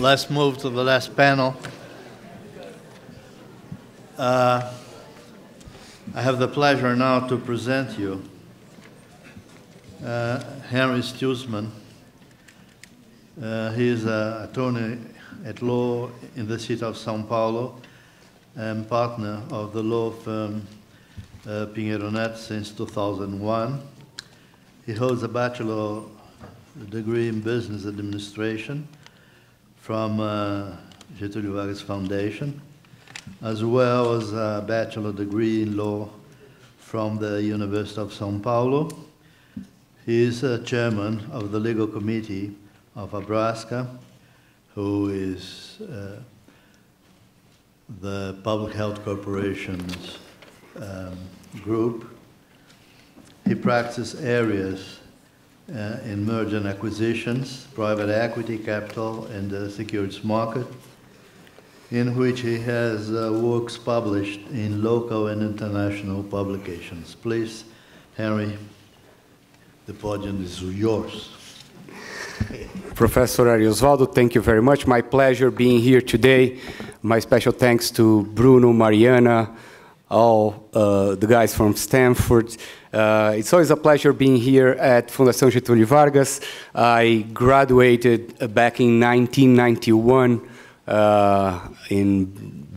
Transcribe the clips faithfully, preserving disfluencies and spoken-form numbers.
Let's move to the last panel. Uh, I have the pleasure now to present you uh, Henry Sztutman. Uh, he is an attorney at law in the city of São Paulo and partner of the law firm uh, Pinheiro Neto since two thousand one. He holds a bachelor degree in business administration from uh, Getúlio Vargas Foundation, as well as a bachelor degree in law from the University of São Paulo. He is a chairman of the legal committee of Abrasca, who is uh, the Public Health Corporation's um, group. He practices areas Uh, in merger and acquisitions, private equity, capital, and the securities market, in which he has uh, works published in local and international publications. Please, Henry, the podium is yours. Professor Ary Oswaldo, thank you very much. My pleasure being here today. My special thanks to Bruno, Mariana, all uh, the guys from Stanford. Uh, it's always a pleasure being here at Fundação Getúlio Vargas. I graduated back in nineteen ninety-one uh, in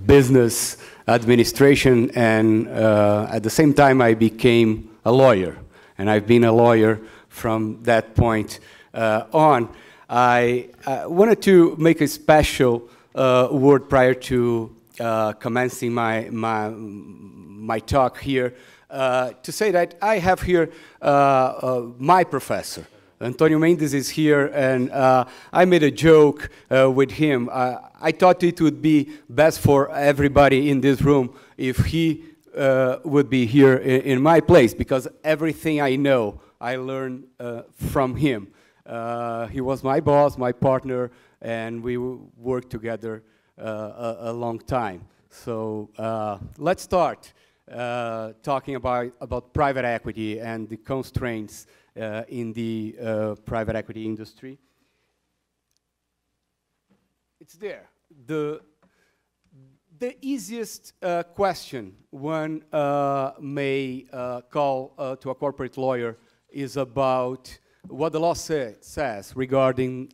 business administration, and uh, at the same time I became a lawyer, and I've been a lawyer from that point uh, on. I, I wanted to make a special uh, word prior to Uh, commencing my, my, my talk here, uh, to say that I have here uh, uh, my professor. Antonio Mendes is here, and uh, I made a joke uh, with him. Uh, I thought it would be best for everybody in this room if he uh, would be here in, in my place, because everything I know, I learned uh, from him. Uh, he was my boss, my partner, and we worked together Uh, a, a long time. So uh, let's start uh, talking about, about private equity and the constraints uh, in the uh, private equity industry. It's there. The, the easiest uh, question one uh, may uh, call uh, to a corporate lawyer is about what the law say, says regarding uh,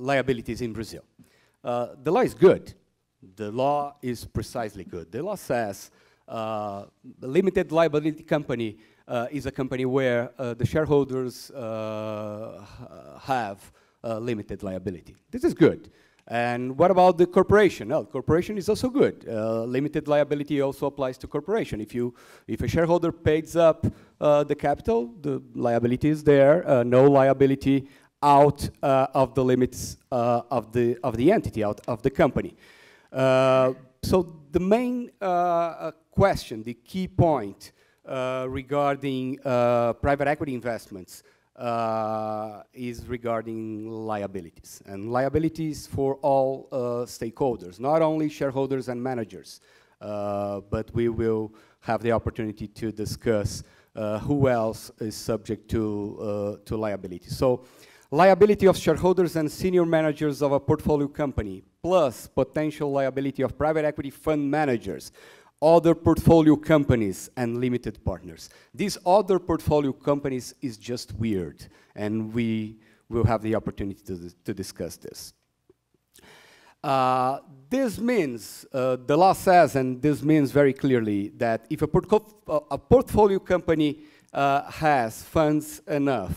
liabilities in Brazil. Uh, the law is good. The law is precisely good. The law says uh, the limited liability company uh, is a company where uh, the shareholders uh, have uh, limited liability. This is good. And what about the corporation? No, the corporation is also good. Uh, limited liability also applies to corporation. If you, if a shareholder pays up uh, the capital, the liability is there. Uh, no liability out uh, of the limits uh, of the of the entity, out of the company. Uh, so the main uh, question, the key point uh, regarding uh, private equity investments uh, is regarding liabilities, and liabilities for all uh, stakeholders, not only shareholders and managers, uh, but we will have the opportunity to discuss uh, who else is subject to uh, to liability. So. Liability of shareholders and senior managers of a portfolio company, plus potential liability of private equity fund managers, other portfolio companies, and limited partners. These other portfolio companies is just weird, and we will have the opportunity to, to discuss this. Uh, this means, uh, the law says, and this means very clearly, that if a, port a portfolio company uh, has funds enough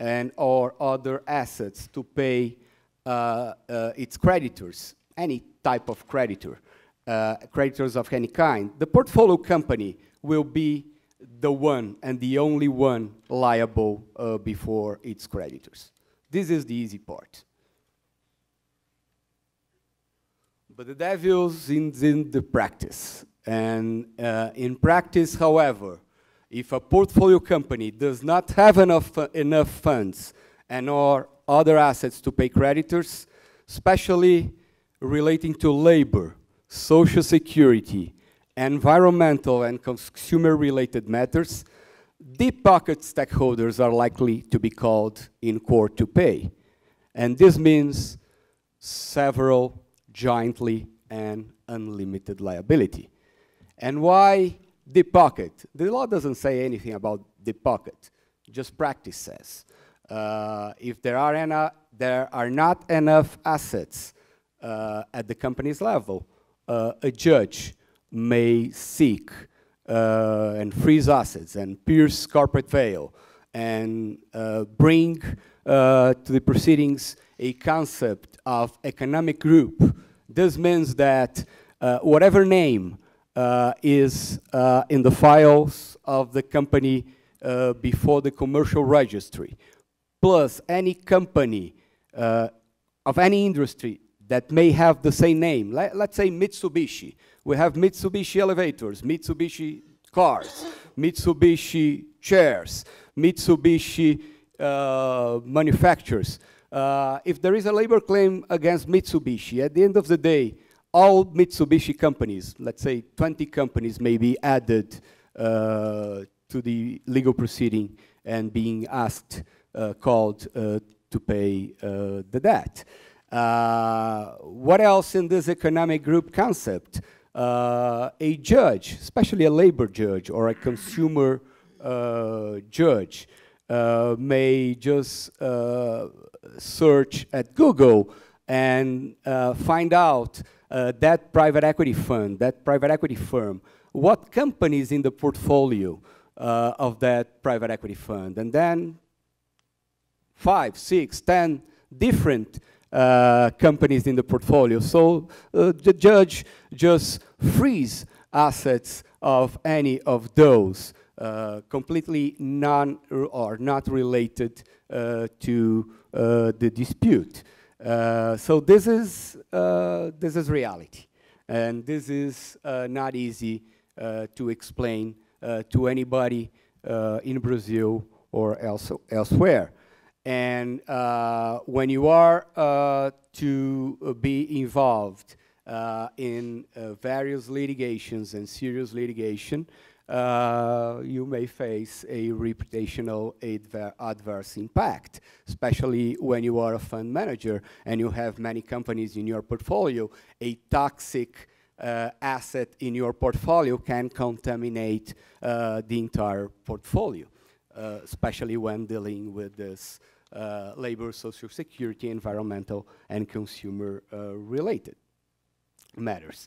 and or other assets to pay uh, uh, its creditors, any type of creditor, uh, creditors of any kind, the portfolio company will be the one and the only one liable uh, before its creditors. This is the easy part. But the devil's in, in the practice. And uh, in practice, however, if a portfolio company does not have enough, uh, enough funds and or other assets to pay creditors, especially relating to labor, social security, environmental and consumer-related matters, deep-pocket stakeholders are likely to be called in court to pay. And this means several jointly and unlimited liability. And why deep pocket? The law doesn't say anything about deep pocket, just practice says. Uh, if there are, ena there are not enough assets uh, at the company's level, uh, a judge may seek uh, and freeze assets and pierce corporate veil and uh, bring uh, to the proceedings a concept of economic group. This means that uh, whatever name uh, is uh, in the files of the company uh, before the commercial registry, plus any company uh, of any industry that may have the same name. Let, let's say Mitsubishi. We have Mitsubishi elevators, Mitsubishi cars, Mitsubishi chairs, Mitsubishi uh, manufacturers. Uh, if there is a labor claim against Mitsubishi, at the end of the day, all Mitsubishi companies, let's say twenty companies, may be added uh, to the legal proceeding and being asked, uh, called uh, to pay uh, the debt. Uh, what else in this economic group concept? Uh, a judge, especially a labor judge or a consumer uh, judge, uh, may just uh, search at Google and uh, find out uh, that private equity fund, that private equity firm, what companies in the portfolio uh, of that private equity fund, and then five, six, ten different uh, companies in the portfolio. So uh, the judge just frees assets of any of those, uh, completely non or not related uh, to Uh, the dispute. Uh, so this is uh, this is reality, and this is uh, not easy uh, to explain uh, to anybody uh, in Brazil or else elsewhere. And uh, when you are uh, to be involved uh, in uh, various litigations and serious litigation, Uh, you may face a reputational adver adverse impact, especially when you are a fund manager and you have many companies in your portfolio. A toxic uh, asset in your portfolio can contaminate uh, the entire portfolio, uh, especially when dealing with this uh, labor, social security, environmental, and consumer-related uh, matters.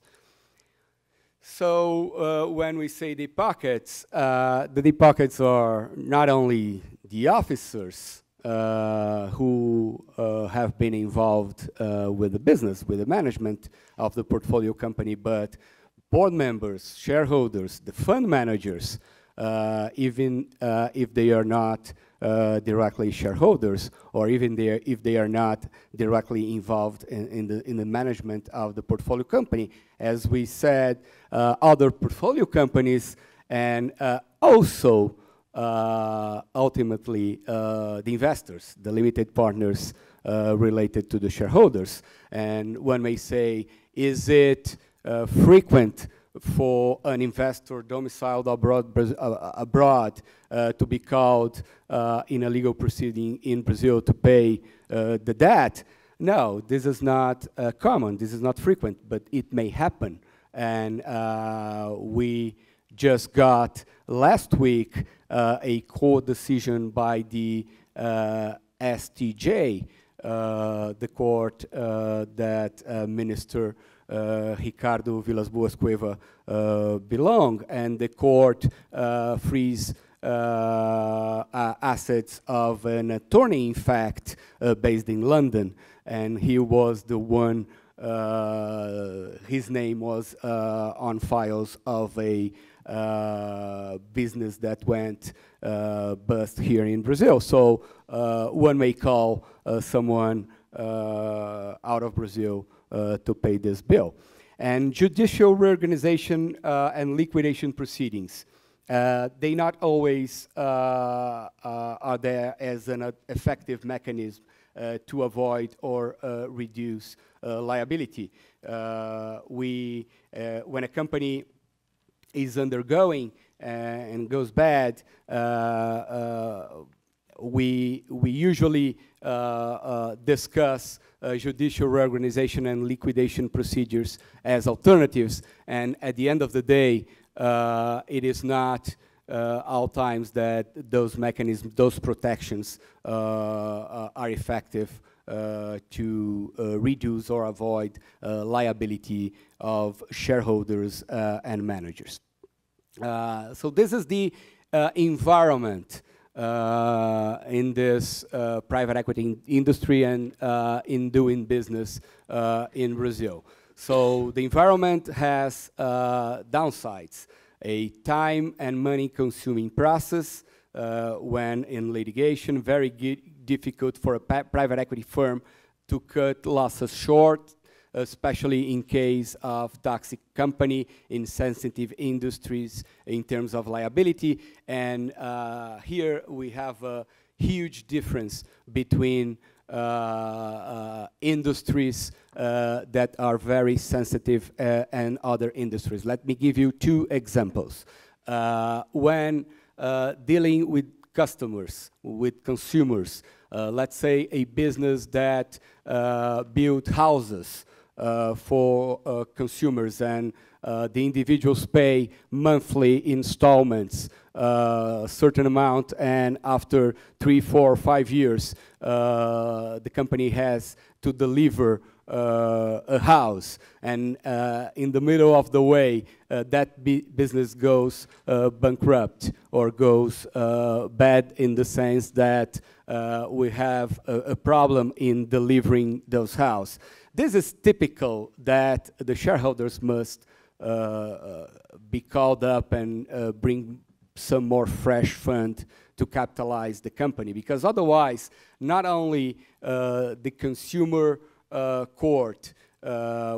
So uh, when we say deep pockets, uh, the deep pockets are not only the officers uh, who uh, have been involved uh, with the business, with the management of the portfolio company, but board members, shareholders, the fund managers, uh, even uh, if they are not uh, directly shareholders, or even they are, if they are not directly involved in, in, the, in the management of the portfolio company. As we said, uh, other portfolio companies, and uh, also uh, ultimately uh, the investors, the limited partners uh, related to the shareholders. And one may say, is it uh, frequent for an investor domiciled abroad, uh, abroad uh, to be called uh, in a legal proceeding in Brazil to pay uh, the debt? No, this is not uh, common, this is not frequent, but it may happen. And uh, we just got last week uh, a court decision by the uh, S T J, uh, the court uh, that uh, Minister uh, Ricardo Villas Boas Cueva uh, belong, and the court uh, frees uh, assets of an attorney, in fact, uh, based in London. And he was the one, uh, his name was uh, on files of a uh, business that went uh, bust here in Brazil. So uh, one may call uh, someone uh, out of Brazil uh, to pay this bill. And judicial reorganization uh, and liquidation proceedings. Uh, they not always uh, uh, are there as an uh, effective mechanism Uh, to avoid or uh, reduce uh, liability. Uh, we, uh, when a company is undergoing uh, and goes bad, uh, uh, we, we usually uh, uh, discuss uh, judicial reorganization and liquidation procedures as alternatives. And at the end of the day, uh, it is not uh, all times that those mechanisms, those protections uh, are effective Uh, to uh, reduce or avoid uh, liability of shareholders uh, and managers. Uh, so this is the uh, environment uh, in this uh, private equity in industry and uh, in doing business uh, in Brazil. So the environment has uh, downsides, a time and money consuming process uh, when in litigation, very good difficult for a private equity firm to cut losses short, especially in case of toxic company in sensitive industries in terms of liability. And uh, here we have a huge difference between uh, uh, industries uh, that are very sensitive uh, and other industries. Let me give you two examples. Uh, when uh, dealing with customers, with consumers. Uh, let's say a business that uh, built houses uh, for uh, consumers, and uh, the individuals pay monthly installments uh, a certain amount, and after three, four, five years, uh, the company has to deliver Uh, a house, and uh, in the middle of the way uh, that business goes uh, bankrupt or goes uh, bad, in the sense that uh, we have a, a problem in delivering those houses. This is typical that the shareholders must uh, uh, be called up and uh, bring some more fresh fund to capitalize the company, because otherwise not only uh, the consumer Uh, court uh,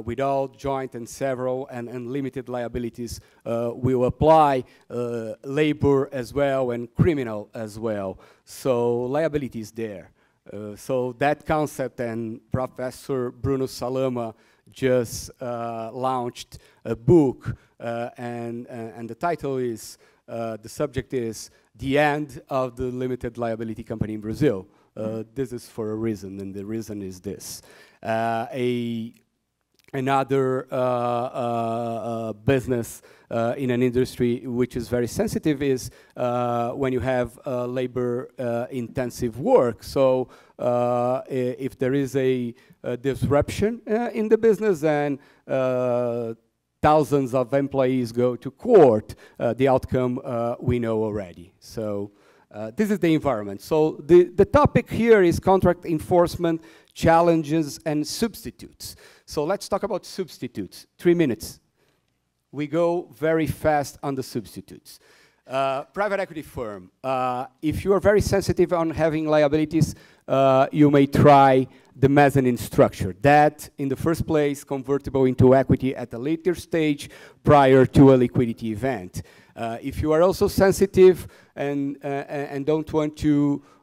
without joint and several and unlimited liabilities uh, will apply, uh, labor as well and criminal as well. So liability is there. Uh, so that concept, and Professor Bruno Salama just uh, launched a book, uh, and, and the title is, uh, the subject is The End of the Limited Liability Company in Brazil. Uh, this is for a reason, and the reason is this. Uh, a, another uh, uh, uh, business uh, in an industry which is very sensitive is uh, when you have uh, labor-intensive uh, work. So uh, if there is a, a disruption uh, in the business, and uh, thousands of employees go to court, uh, the outcome uh, we know already. So. Uh, this is the environment. So the, the topic here is contract enforcement, challenges, and substitutes. So let's talk about substitutes. Three minutes. We go very fast on the substitutes. Uh, private equity firm. Uh, if you are very sensitive on having liabilities, uh, you may try the mezzanine structure. That, in the first place, convertible into equity at a later stage prior to a liquidity event. Uh, if you are also sensitive and, uh, and don't want to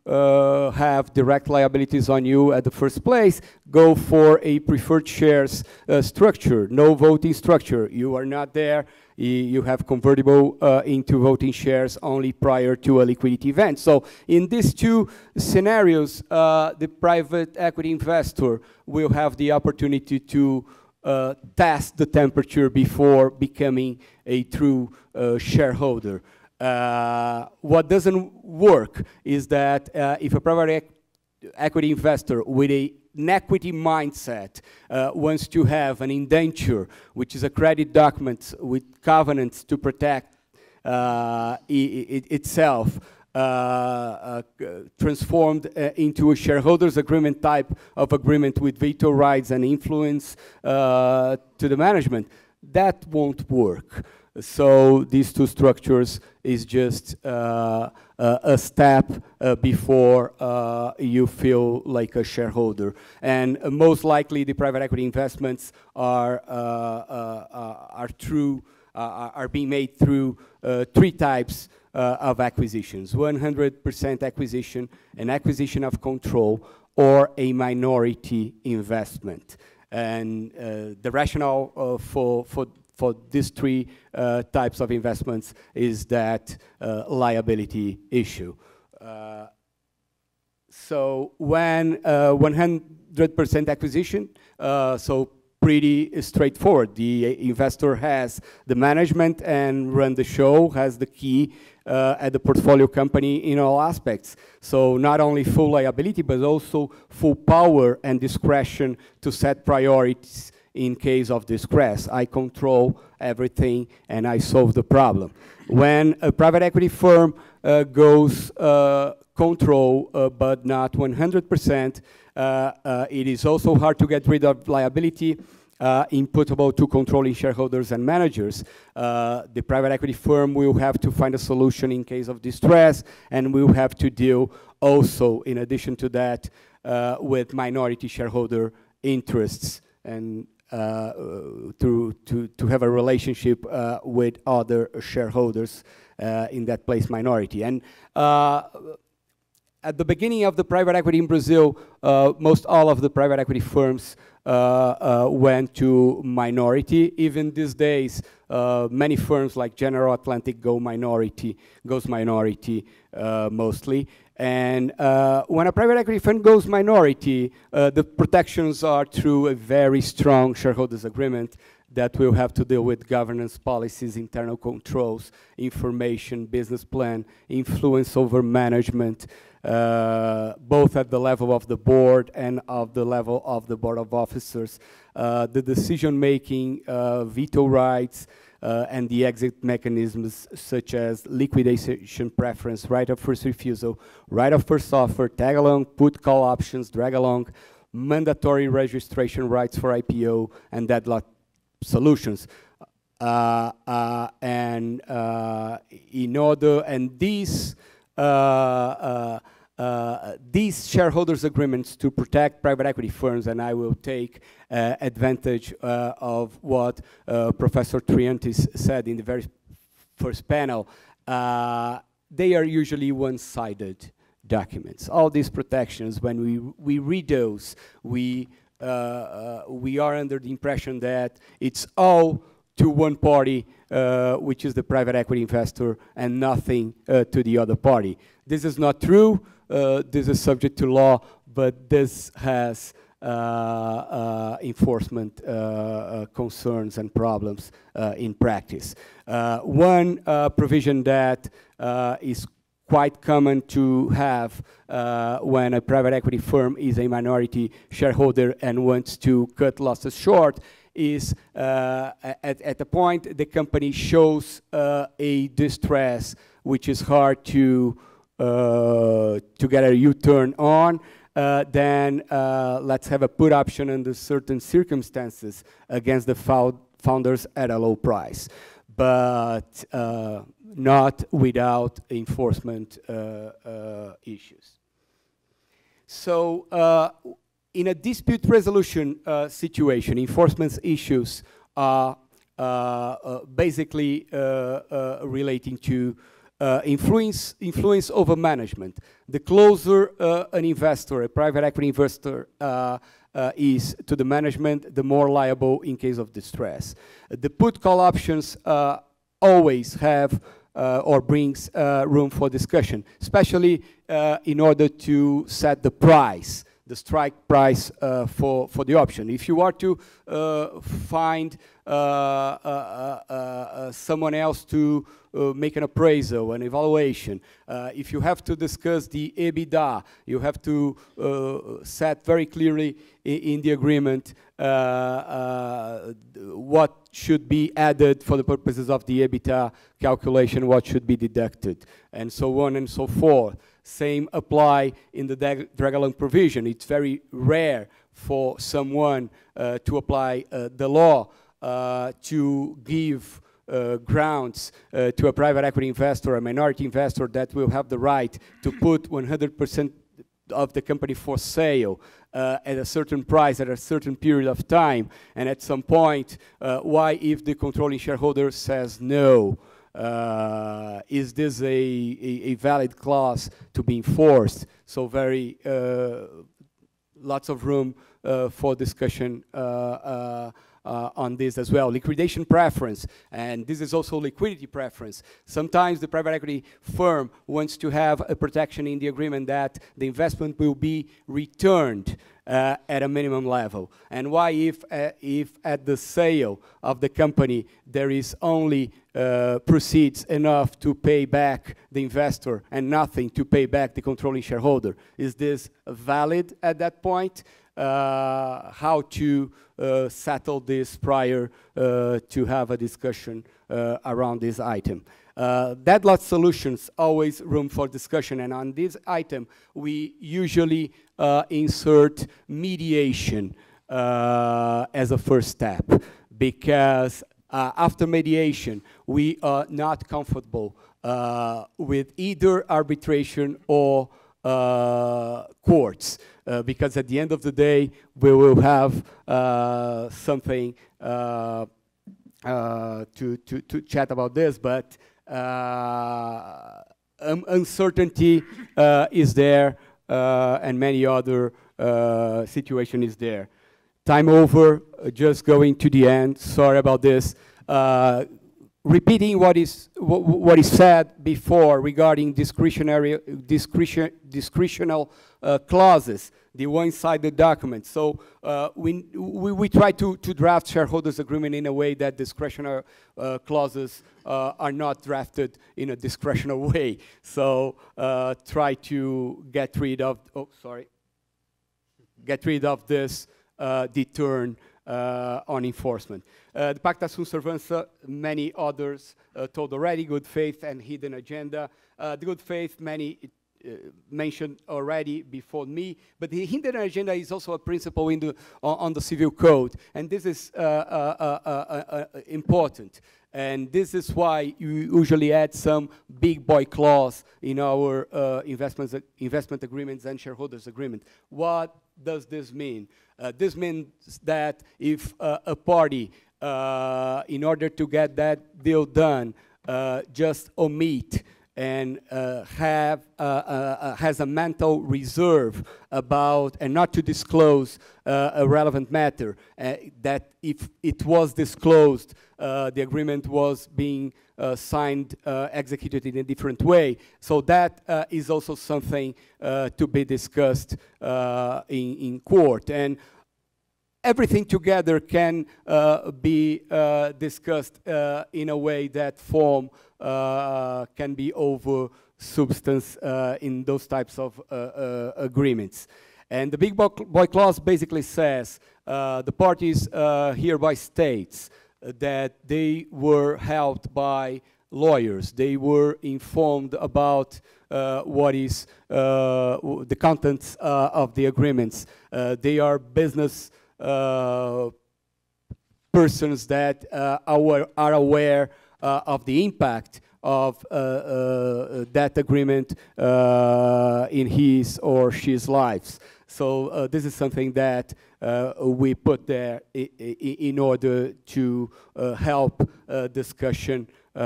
uh, have direct liabilities on you at the first place, go for a preferred shares uh, structure, no voting structure. You are not there. You have convertible uh, into voting shares only prior to a liquidity event. So in these two scenarios, uh, the private equity investor will have the opportunity to Uh, test the temperature before becoming a true uh, shareholder. Uh, what doesn't work is that uh, if a private ec equity investor with a, an equity mindset uh, wants to have an indenture, which is a credit document with covenants to protect uh, it, it itself, Uh, uh, transformed uh, into a shareholders agreement type of agreement with veto rights and influence uh, to the management, that won't work. So these two structures is just uh, uh, a step uh, before uh, you feel like a shareholder. And uh, most likely the private equity investments are, uh, uh, uh, are, through, uh, are being made through uh, three types Uh, of acquisitions: one hundred percent acquisition, an acquisition of control, or a minority investment. And uh, the rationale uh, for, for, for these three uh, types of investments is that uh, liability issue. Uh, so when one hundred percent uh, acquisition, uh, so pretty straightforward. The investor has the management and run the show, has the key uh, at the portfolio company in all aspects. So not only full liability, but also full power and discretion to set priorities in case of distress. I control everything and I solve the problem. When a private equity firm uh, goes uh, control uh, but not one hundred percent, uh, uh, it is also hard to get rid of liability uh, imputable to controlling shareholders and managers. Uh, the private equity firm will have to find a solution in case of distress, and will have to deal also, in addition to that, uh, with minority shareholder interests and uh, to, to, to have a relationship uh, with other shareholders uh, in that place minority. And uh, at the beginning of the private equity in Brazil, uh, most all of the private equity firms uh, uh, went to minority. Even these days, uh, many firms like General Atlantic go minority, goes minority uh, mostly. And uh, when a private equity fund goes minority, uh, the protections are through a very strong shareholders agreement that will have to deal with governance policies, internal controls, information, business plan, influence over management, Uh, both at the level of the board and of the level of the board of officers, uh, the decision-making, uh, veto rights, uh, and the exit mechanisms such as liquidation preference, right of first refusal, right of first offer, tag-along, put-call options, drag-along, mandatory registration rights for I P O, and deadlock solutions. Uh, uh, and uh, in order, and these Uh, uh, uh, these shareholders' agreements to protect private equity firms, and I will take uh, advantage uh, of what uh, Professor Triantis said in the very first panel, uh, they are usually one-sided documents. All these protections, when we, we read those, we, uh, uh, we are under the impression that it's all to one party, uh, which is the private equity investor, and nothing uh, to the other party. This is not true. Uh, this is subject to law, but this has uh, uh, enforcement uh, uh, concerns and problems uh, in practice. Uh, one uh, provision that uh, is quite common to have uh, when a private equity firm is a minority shareholder and wants to cut losses short is uh, at, at the point the company shows uh, a distress which is hard to, uh, to get a U-turn on, uh, then uh, let's have a put option under certain circumstances against the found founders at a low price, but uh, not without enforcement uh, uh, issues. So, uh, in a dispute resolution uh, situation, enforcement issues are uh, uh, basically uh, uh, relating to uh, influence, influence over management. The closer uh, an investor, a private equity investor, uh, uh, is to the management, the more liable in case of distress. The put-call options uh, always have Uh, or brings uh, room for discussion, especially uh, in order to set the price, the strike price uh, for, for the option. If you are to uh, find uh, uh, uh, uh, someone else to uh, make an appraisal, an evaluation, uh, if you have to discuss the EBITDA, you have to uh, set very clearly in the agreement uh, uh, what should be added for the purposes of the EBITDA calculation, what should be deducted, and so on and so forth. Same apply in the drag-along provision. It's very rare for someone uh, to apply uh, the law uh, to give uh, grounds uh, to a private equity investor, a minority investor that will have the right to put one hundred percent of the company for sale uh, at a certain price, at a certain period of time, and at some point, uh, why if the controlling shareholder says no? Uh, is this a, a, a valid clause to be enforced? So very, uh, lots of room uh, for discussion uh, uh, Uh, on this as well, liquidation preference, and this is also liquidity preference. Sometimes the private equity firm wants to have a protection in the agreement that the investment will be returned uh, at a minimum level. And why if, uh, if at the sale of the company there is only uh, proceeds enough to pay back the investor and nothing to pay back the controlling shareholder? Is this valid at that point? Uh, how to uh, settle this prior uh, to have a discussion uh, around this item. Uh, deadlock solutions, always room for discussion, and on this item we usually uh, insert mediation uh, as a first step, because uh, after mediation we are not comfortable uh, with either arbitration or uh, courts. Uh, because at the end of the day, we will have uh, something uh, uh, to, to, to chat about this, but uh, um, uncertainty uh, is there, uh, and many other uh, situation is there. Time over, uh, just going to the end, sorry about this. Uh, Repeating what is wh what is said before regarding discretionary discretion discretional uh, clauses, the one side the document. So uh, we, we we try to to draft shareholders' agreement in a way that discretionary uh, clauses uh, are not drafted in a discretionary way. So uh, try to get rid of oh sorry get rid of this uh, deterrent Uh, on enforcement. Uh, the Pacta Sunt Servantia, many others uh, told already, good faith and hidden agenda. Uh, the good faith, many uh, mentioned already before me, but the hidden agenda is also a principle in the, on, on the civil code, and this is uh, uh, uh, uh, uh, important. And this is why you usually add some big boy clause in our uh, investments, uh, investment agreements and shareholders agreement. What does this mean? Uh, this means that if uh, a party, uh, in order to get that deal done, uh, just omit and uh, have, uh, uh, has a mental reserve about and not to disclose uh, a relevant matter, uh, that if it was disclosed, uh, the agreement was being uh, signed, uh, executed in a different way. So that uh, is also something uh, to be discussed uh, in, in court. And everything together can uh, be uh, discussed uh, in a way that form Uh, can be over substance uh, in those types of uh, uh, agreements. And the big boy clause basically says uh, the parties uh, hereby states that they were helped by lawyers, they were informed about uh, what is uh, the contents uh, of the agreements. Uh, they are business uh, persons that uh, are, are aware Uh, of the impact of uh, uh, that agreement uh, in his or she's lives. So uh, this is something that uh, we put there I I in order to uh, help uh, discussion uh,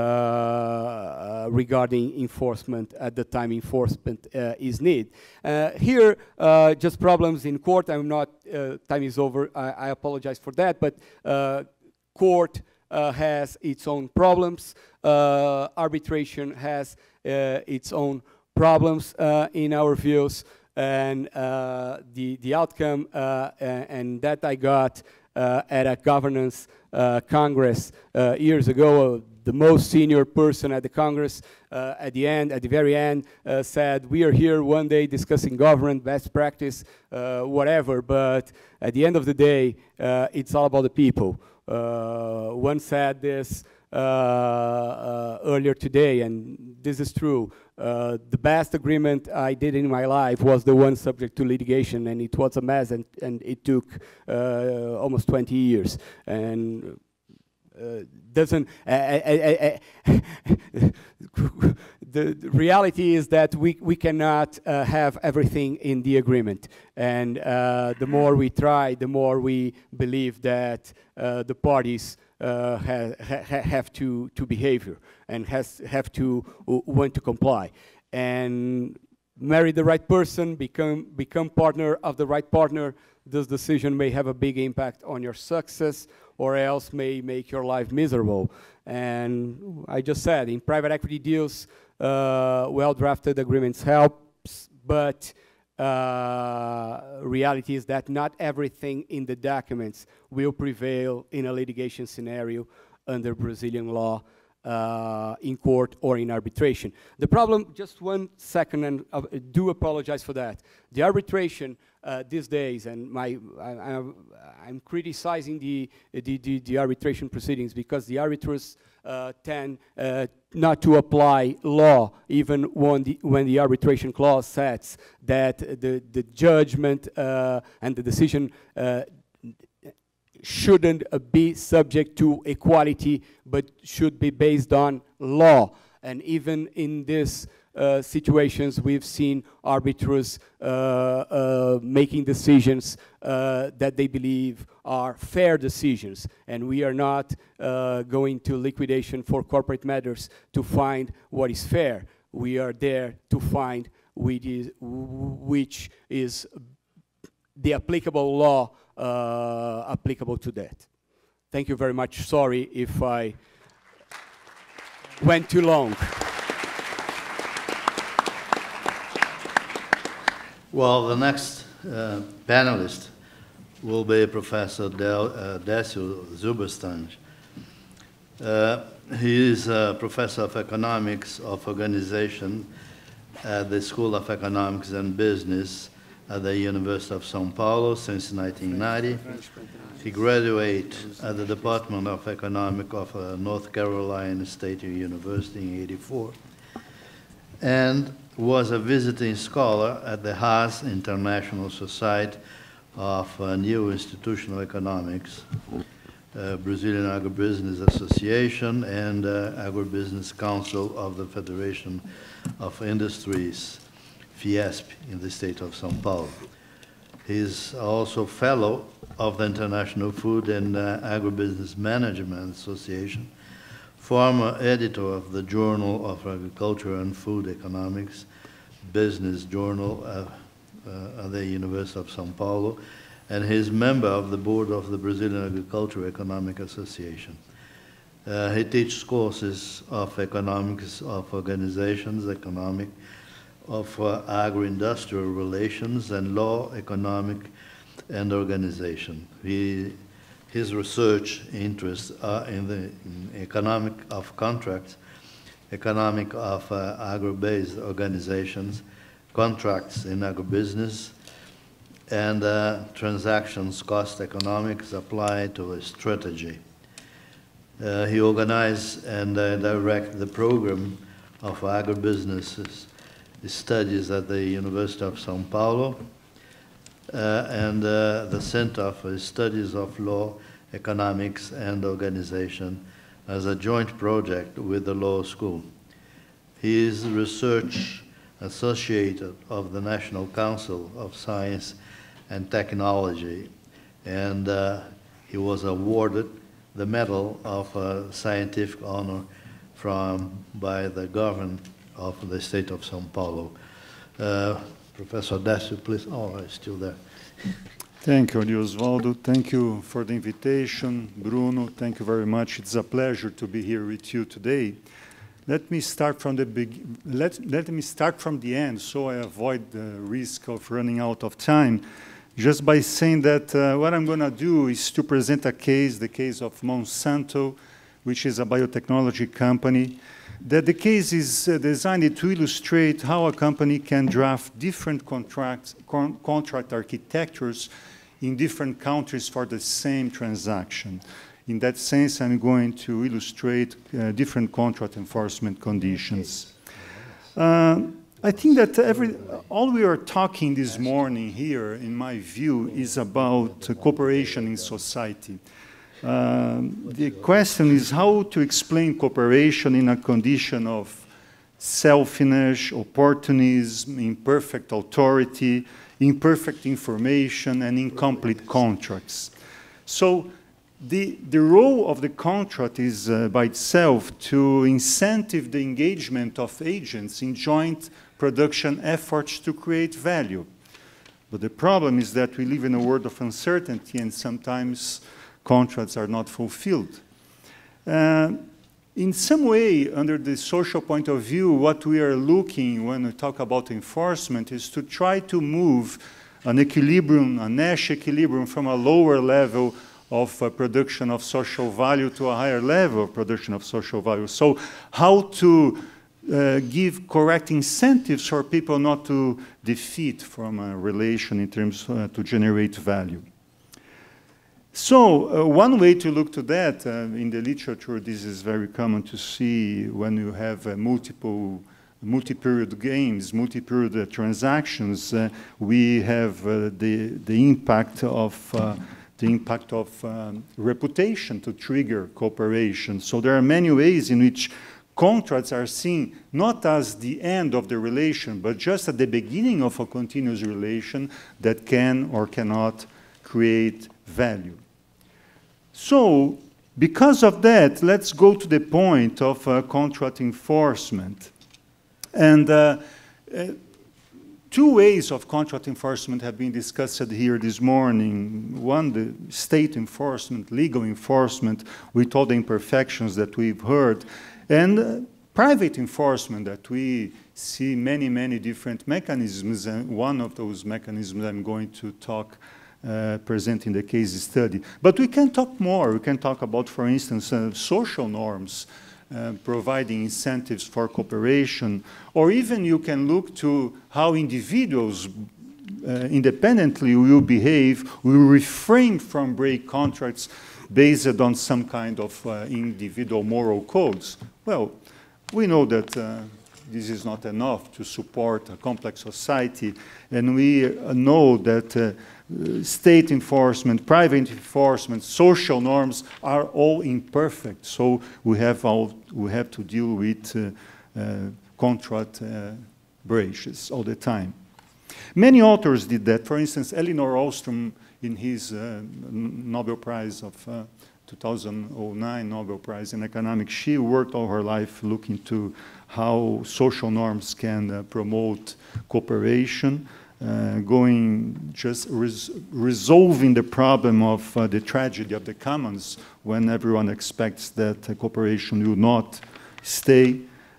regarding enforcement at the time enforcement uh, is needed. Uh, here, uh, just problems in court. I'm not, uh, time is over, I, I apologize for that, but uh, court Uh, has its own problems. Uh, arbitration has uh, its own problems uh, in our views, and uh, the the outcome uh, and that I got uh, at a governance uh, congress uh, years ago. Uh, the most senior person at the Congress uh, at the end, at the very end, uh, said, we are here one day discussing government, best practice, uh, whatever, but at the end of the day, uh, it's all about the people. Uh, one said this uh, uh, earlier today, and this is true. Uh, the best agreement I did in my life was the one subject to litigation, and it was a mess, and, and it took uh, almost twenty years. And Uh, doesn't uh, uh, uh, the, the reality is that we we cannot uh, have everything in the agreement, and uh, the more we try, the more we believe that uh, the parties uh, ha ha have to to behave and has have to want to comply and marry the right person, become become partner of the right partner. This decision may have a big impact on your success or else may make your life miserable. And I just said, in private equity deals, uh, well-drafted agreements helps, but uh, reality is that not everything in the documents will prevail in a litigation scenario under Brazilian law, uh, in court or in arbitration. The problem, just one second, and I do apologize for that. The arbitration uh, these days, and my, I, I'm, I'm criticizing the, the, the, the arbitration proceedings because the arbitrators uh, tend uh, not to apply law, even when the, when the arbitration clause sets that the, the judgment uh, and the decision uh, shouldn't uh, be subject to equality, but should be based on law. And even in these uh, situations, we've seen arbitrators uh, uh, making decisions uh, that they believe are fair decisions. And we are not uh, going to liquidation for corporate matters to find what is fair. We are there to find which is, which is the applicable law Uh, applicable to that. Thank you very much. Sorry if I went too long. Well, the next uh, panelist will be Professor Del, uh, Décio Zylbersztajn. Uh, he is a professor of economics of organization at the School of Economics and Business at the University of São Paulo since nineteen ninety. He graduated at the Department of Economics of uh, North Carolina State University in eighty-four and was a visiting scholar at the Haas International Society of uh, New Institutional Economics, uh, Brazilian Agribusiness Association, and uh, Agribusiness Council of the Federation of Industries, FIESP, in the state of São Paulo. He is also fellow of the International Food and uh, Agribusiness Management Association, former editor of the Journal of Agriculture and Food Economics, Business Journal uh, uh, at the University of São Paulo, and he is member of the board of the Brazilian Agriculture Economic Association. Uh, he teaches courses of economics of organizations, economic, of uh, agri-industrial relations and law, economic, and organization. He, his research interests are in the in economic of contracts, economic of uh, agri-based organizations, contracts in agribusiness, and uh, transactions cost economics applied to a strategy. Uh, he organized and uh, directed the program of agribusinesses studies at the University of São Paulo uh, and uh, the Center for Studies of Law, Economics, and Organization as a joint project with the law school. He is research associate of the National Council of Science and Technology, and uh, he was awarded the Medal of uh, Scientific Honor from by the government of the state of São Paulo. Uh, Professor Décio, please. Oh, I'm still there. Thank you, Oswaldo. Thank you for the invitation. Bruno, thank you very much. It's a pleasure to be here with you today. Let me start from the big, let, let me start from the end so I avoid the risk of running out of time, just by saying that uh, what I'm going to do is to present a case, the case of Monsanto, which is a biotechnology company, that the case is uh, designed to illustrate how a company can draft different contracts, con contract architectures in different countries for the same transaction. In that sense, I'm going to illustrate uh, different contract enforcement conditions. Uh, I think that every, all we are talking this morning here, in my view, is about uh, cooperation in society. Uh, the question is how to explain cooperation in a condition of selfishness, opportunism, imperfect authority, imperfect information, and incomplete contracts. So the, the role of the contract is uh, by itself to incentive the engagement of agents in joint production efforts to create value. But the problem is that we live in a world of uncertainty, and sometimes contracts are not fulfilled. Uh, in some way, under the social point of view, what we are looking when we talk about enforcement is to try to move an equilibrium, a Nash equilibrium, from a lower level of uh, production of social value to a higher level of production of social value. So how to uh, give correct incentives for people not to defeat from a relation in terms uh, to generate value. So uh, one way to look to that, uh, in the literature, this is very common to see when you have uh, multiple multi-period gains, multi-period uh, transactions, uh, we have uh, the, the impact of, uh, the impact of um, reputation to trigger cooperation. So there are many ways in which contracts are seen not as the end of the relation, but just at the beginning of a continuous relation that can or cannot create value. So because of that, let's go to the point of uh, contract enforcement. And uh, uh, two ways of contract enforcement have been discussed here this morning. One, the state enforcement, legal enforcement, with all the imperfections that we've heard, and uh, private enforcement that we see many, many different mechanisms, and one of those mechanisms I'm going to talk, uh, present in the case study. But we can talk more. We can talk about, for instance, uh, social norms, Uh, providing incentives for cooperation, or even you can look to how individuals uh, independently will behave, will refrain from break contracts based on some kind of uh, individual moral codes. Well, we know that uh, this is not enough to support a complex society, and we know that uh, state enforcement, private enforcement, social norms are all imperfect. So we have, all, we have to deal with uh, uh, contract uh, breaches all the time. Many authors did that. For instance, Elinor Ostrom, in his uh, Nobel Prize of uh, two thousand nine Nobel Prize in Economics, she worked all her life looking to how social norms can uh, promote cooperation. Uh, going, just res resolving the problem of uh, the tragedy of the commons when everyone expects that uh, cooperation will not stay.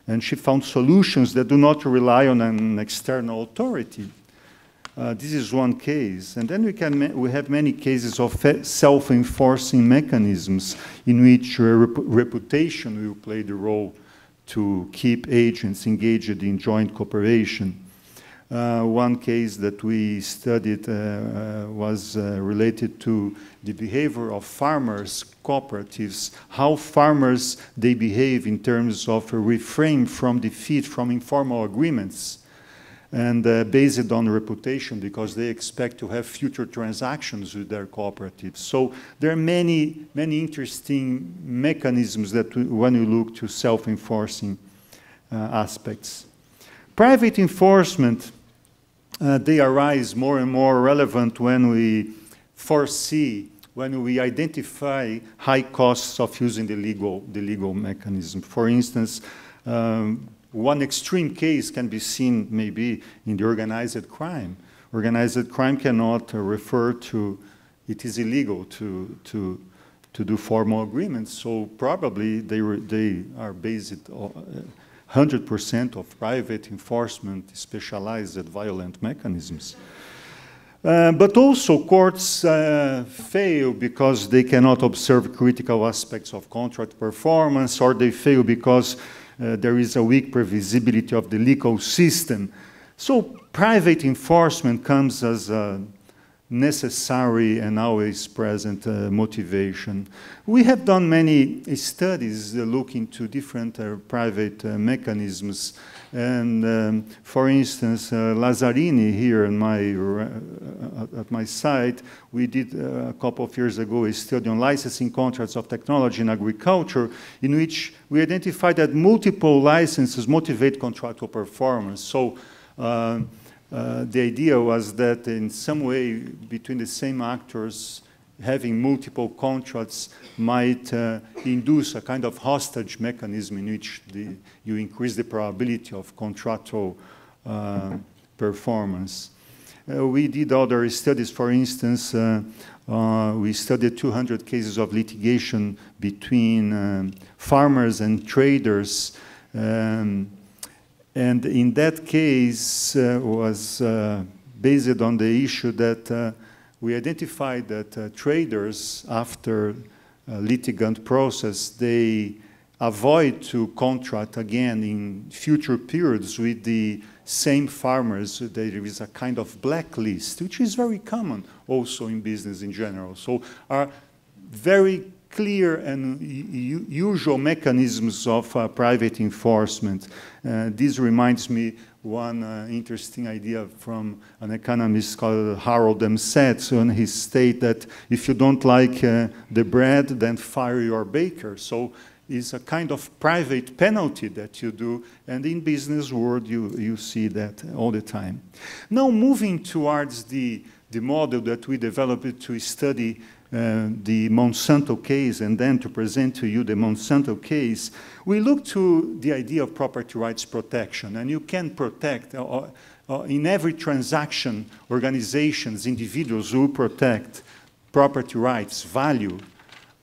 And she found solutions that do not rely on an external authority. Uh, this is one case. And then we, can we have many cases of self-enforcing mechanisms in which uh, rep reputation will play the role to keep agents engaged in joint cooperation. Uh, one case that we studied uh, uh, was uh, related to the behavior of farmers' cooperatives, how farmers, they behave in terms of a refrain from defeat, from informal agreements, and uh, based on reputation, because they expect to have future transactions with their cooperatives. So there are many, many interesting mechanisms that we, when you look to self-enforcing uh, aspects. Private enforcement, uh, they arise more and more relevant when we foresee, when we identify high costs of using the legal, the legal mechanism. For instance, um, one extreme case can be seen maybe in the organized crime. Organized crime cannot uh, refer to, it is illegal to, to, to do formal agreements, so probably they, re, they are based on, uh, one hundred percent of private enforcement specialized violent mechanisms. Uh, but also courts uh, fail because they cannot observe critical aspects of contract performance, or they fail because uh, there is a weak previsibility of the legal system. So private enforcement comes as a necessary and always present uh, motivation. We have done many uh, studies uh, looking to different uh, private uh, mechanisms, and um, for instance, uh, Lazzarini here in my, uh, at my site, we did uh, a couple of years ago a study on licensing contracts of technology in agriculture, in which we identified that multiple licenses motivate contractual performance. So uh, Uh, the idea was that in some way between the same actors having multiple contracts might uh, induce a kind of hostage mechanism in which the, you increase the probability of contractual uh, performance. Uh, we did other studies, for instance, uh, Uh, we studied two hundred cases of litigation between um, farmers and traders. Um, and in that case uh, was uh, based on the issue that uh, we identified that uh, traders, after a litigant process, they avoid to contract again in future periods with the same farmers. There is a kind of blacklist, which is very common also in business in general. So are very clear and usual mechanisms of uh, private enforcement. Uh, this reminds me one uh, interesting idea from an economist called Harold M. Setz, when he stated that if you don't like uh, the bread, then fire your baker. So it's a kind of private penalty that you do, and in business world you, you see that all the time. Now moving towards the, the model that we developed to study uh, the Monsanto case and then to present to you the Monsanto case, we look to the idea of property rights protection, and you can protect uh, uh, in every transaction, organizations, individuals who protect property rights, value,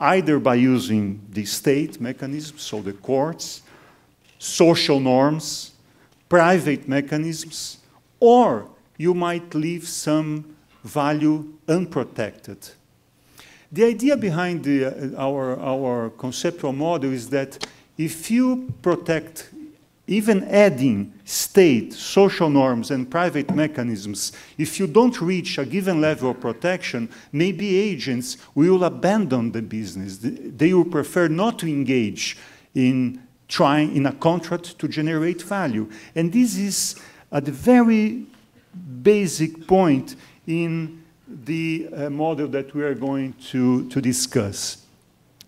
either by using the state mechanisms, so the courts, social norms, private mechanisms, or you might leave some value unprotected. The idea behind the, uh, our, our conceptual model is that if you protect, even adding state, social norms, and private mechanisms, if you don't reach a given level of protection, maybe agents will abandon the business. They will prefer not to engage in trying in a contract to generate value. And this is at the very basic point in the uh, model that we are going to, to discuss.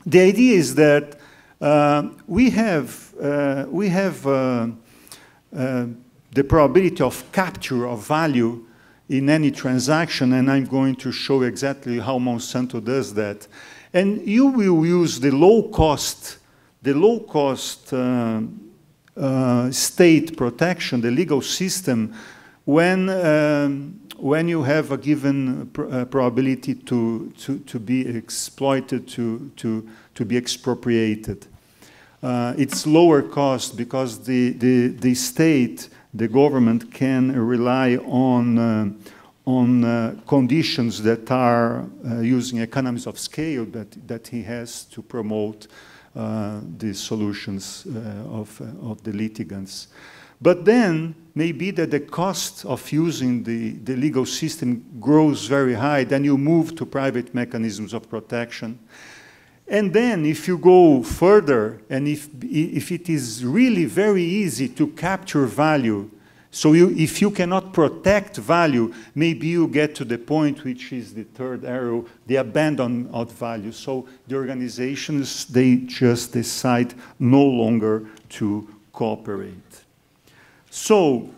The idea is that Uh, we have, uh, we have uh, uh, the probability of capture of value in any transaction, and I'm going to show exactly how Monsanto does that. And you will use the low cost, the low cost uh, uh, state protection, the legal system, when, um, when you have a given pr uh, probability to, to, to be exploited, to, to, to be expropriated. Uh, it's lower cost because the, the, the state, the government, can rely on, uh, on uh, conditions that are uh, using economies of scale that, that he has to promote uh, the solutions uh, of, uh, of the litigants. But then, maybe that the cost of using the, the legal system grows very high, then you move to private mechanisms of protection. And then if you go further, and if, if it is really very easy to capture value, so you, if you cannot protect value, maybe you get to the point, which is the third arrow, the abandon of value. So the organizations, they just decide no longer to cooperate. So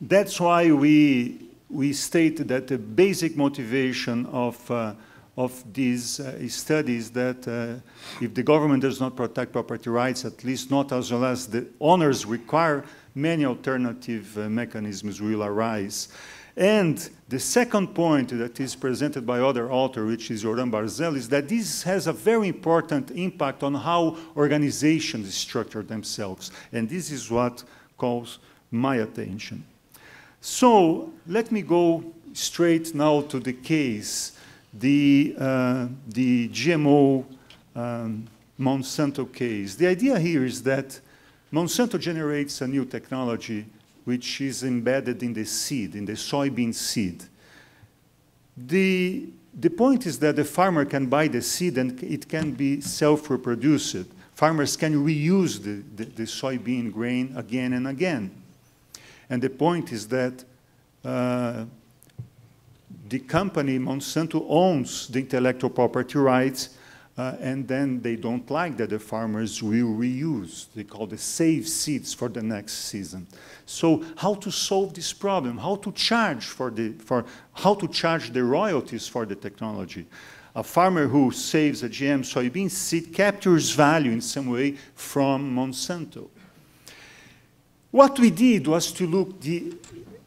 that's why we, we stated that the basic motivation of, uh, of these uh, studies that uh, if the government does not protect property rights, at least not as well as the owners require, many alternative uh, mechanisms will arise. And the second point that is presented by other author, which is Yoram Barzel, is that this has a very important impact on how organizations structure themselves. And this is what calls my attention. So let me go straight now to the case, the, uh, the G M O um, Monsanto case. The idea here is that Monsanto generates a new technology which is embedded in the seed, in the soybean seed. The, the point is that the farmer can buy the seed and it can be self-reproduced. Farmers can reuse the, the, the soybean grain again and again. And the point is that uh, the company, Monsanto, owns the intellectual property rights, uh, and then they don't like that the farmers will reuse. They call the save seeds for the next season. So how to solve this problem? How to charge for the, for, how to charge the royalties for the technology? A farmer who saves a G M soybean seed captures value in some way from Monsanto. What we did was to look the,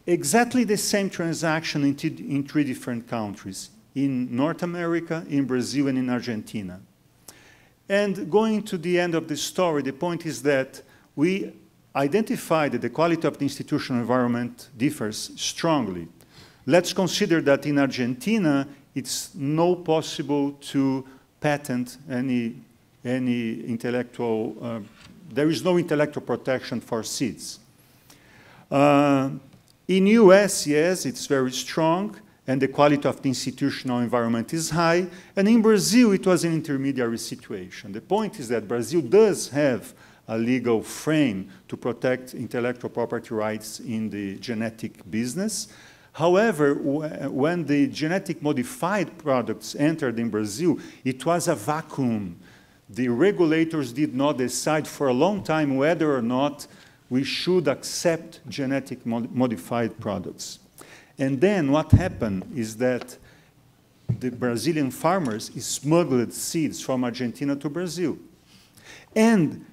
exactly the same transaction in, in three different countries. in North America, in Brazil, and in Argentina. And going to the end of the story, the point is that we identified that the quality of the institutional environment differs strongly. Let's consider that in Argentina, it's not possible to patent any, any intellectual, uh, there is no intellectual protection for seeds. Uh, in U S, yes, it's very strong, and the quality of the institutional environment is high. And in Brazil, it was an intermediary situation. The point is that Brazil does have a legal frame to protect intellectual property rights in the genetic business. However, when the genetic modified products entered in Brazil, it was a vacuum. The regulators did not decide for a long time whether or not we should accept genetic mod- modified products. And then what happened is that the Brazilian farmers smuggled seeds from Argentina to Brazil. And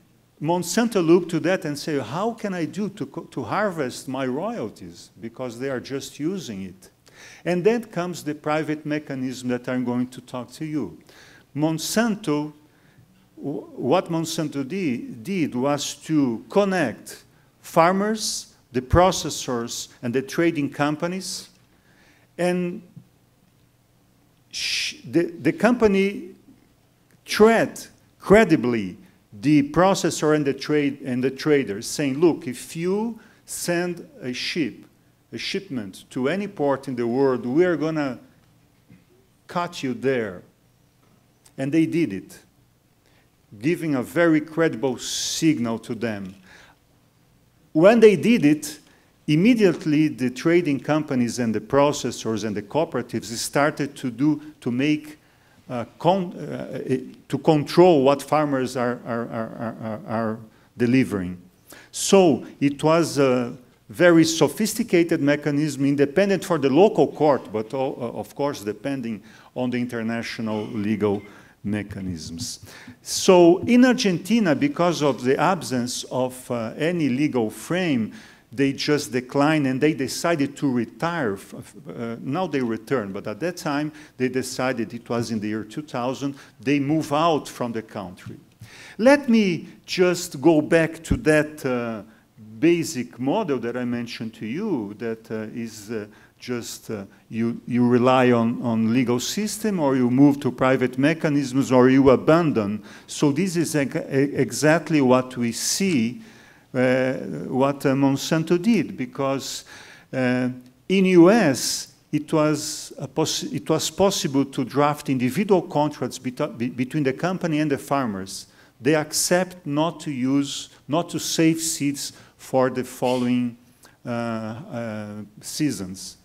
Monsanto looked to that and said, how can I do to, to harvest my royalties? Because they are just using it. And then comes the private mechanism that I'm going to talk to you. Monsanto, what Monsanto did, did was to connect farmers, the processors, and the trading companies. And sh the, the company tread credibly the processor and the, trade, and the trader, saying, look, if you send a ship, a shipment to any port in the world, we are going to cut you there. And they did it, giving a very credible signal to them. When they did it, immediately the trading companies and the processors and the cooperatives started to do, to make Uh, con uh, to control what farmers are, are, are, are, are delivering. So it was a very sophisticated mechanism, independent for the local court, but all, uh, of course depending on the international legal mechanisms. So in Argentina, because of the absence of uh, any legal frame, they just declined and they decided to retire. Uh, now they return, but at that time they decided, it was in the year two thousand, they move out from the country. Let me just go back to that uh, basic model that I mentioned to you, that uh, is uh, just uh, you, you rely on, on legal system, or you move to private mechanisms, or you abandon. So this is ex exactly what we see Uh, what uh, Monsanto did, because uh, in U S it was, a it was possible to draft individual contracts be between the company and the farmers. They accept not to use, not to save seeds for the following uh, uh, seasons.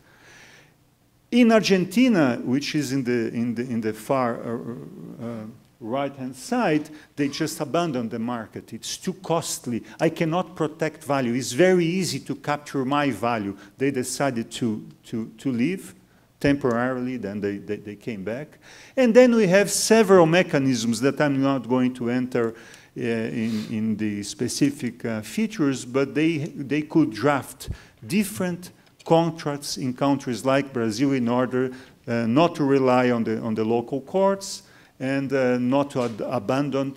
In Argentina, which is in the, in the, in the far uh, uh, right-hand side, they just abandon the market. It's too costly. I cannot protect value. It's very easy to capture my value. They decided to, to, to leave temporarily, then they, they, they came back. And then we have several mechanisms that I'm not going to enter uh, in, in the specific uh, features, but they, they could draft different contracts in countries like Brazil in order uh, not to rely on the, on the local courts, and uh, not to ad abandon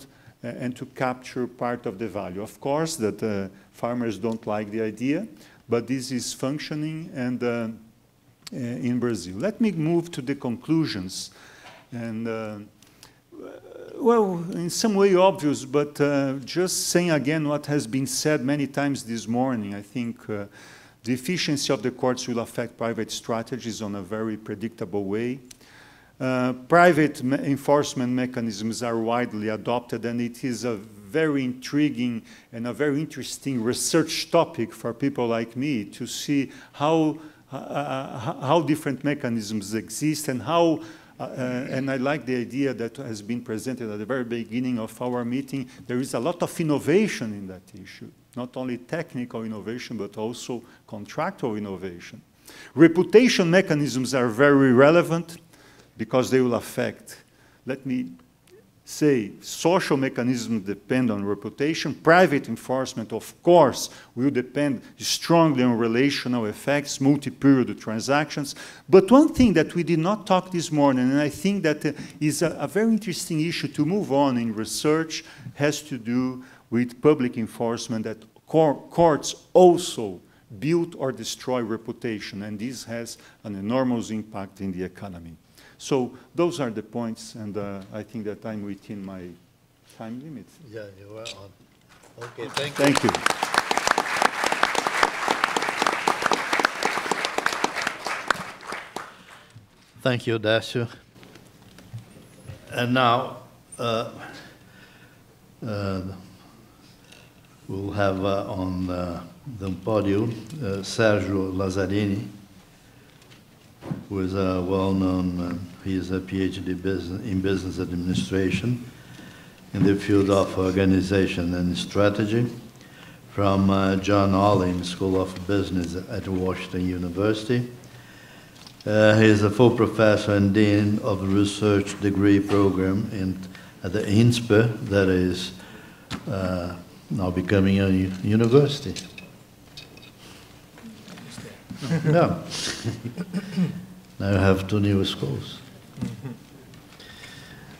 uh, and to capture part of the value. Of course, that uh, farmers don't like the idea, but this is functioning and, uh, in Brazil. Let me move to the conclusions. And, uh, well, in some way obvious, but uh, just saying again what has been said many times this morning, I think uh, the efficiency of the courts will affect private strategies on a very predictable way. Uh, private me enforcement mechanisms are widely adopted, and it is a very intriguing and a very interesting research topic for people like me to see how, uh, how different mechanisms exist and how, uh, and I like the idea that has been presented at the very beginning of our meeting, there is a lot of innovation in that issue, not only technical innovation, but also contractual innovation. Reputation mechanisms are very relevant, because they will affect. Let me say social mechanisms depend on reputation. Private enforcement, of course, will depend strongly on relational effects, multi-period transactions. But one thing that we did not talk this morning, and I think that uh, is a, a very interesting issue to move on in research, has to do with public enforcement, that cor- courts also build or destroy reputation, and this has an enormous impact in the economy. So those are the points, and uh, I think that I'm within my time limit. Yeah, you are on. Okay, thank you. Thank you. Thank you, Décio. And now uh, uh, we'll have uh, on the, the podium uh, Sergio Lazzarini, who is a well-known, uh, he is a PhD business, in business administration in the field of organization and strategy from uh, John Olin School of Business at Washington University. Uh, he is a full professor and dean of the research degree program in, at the INSPER, that is uh, now becoming a university. No. Now you have two new schools.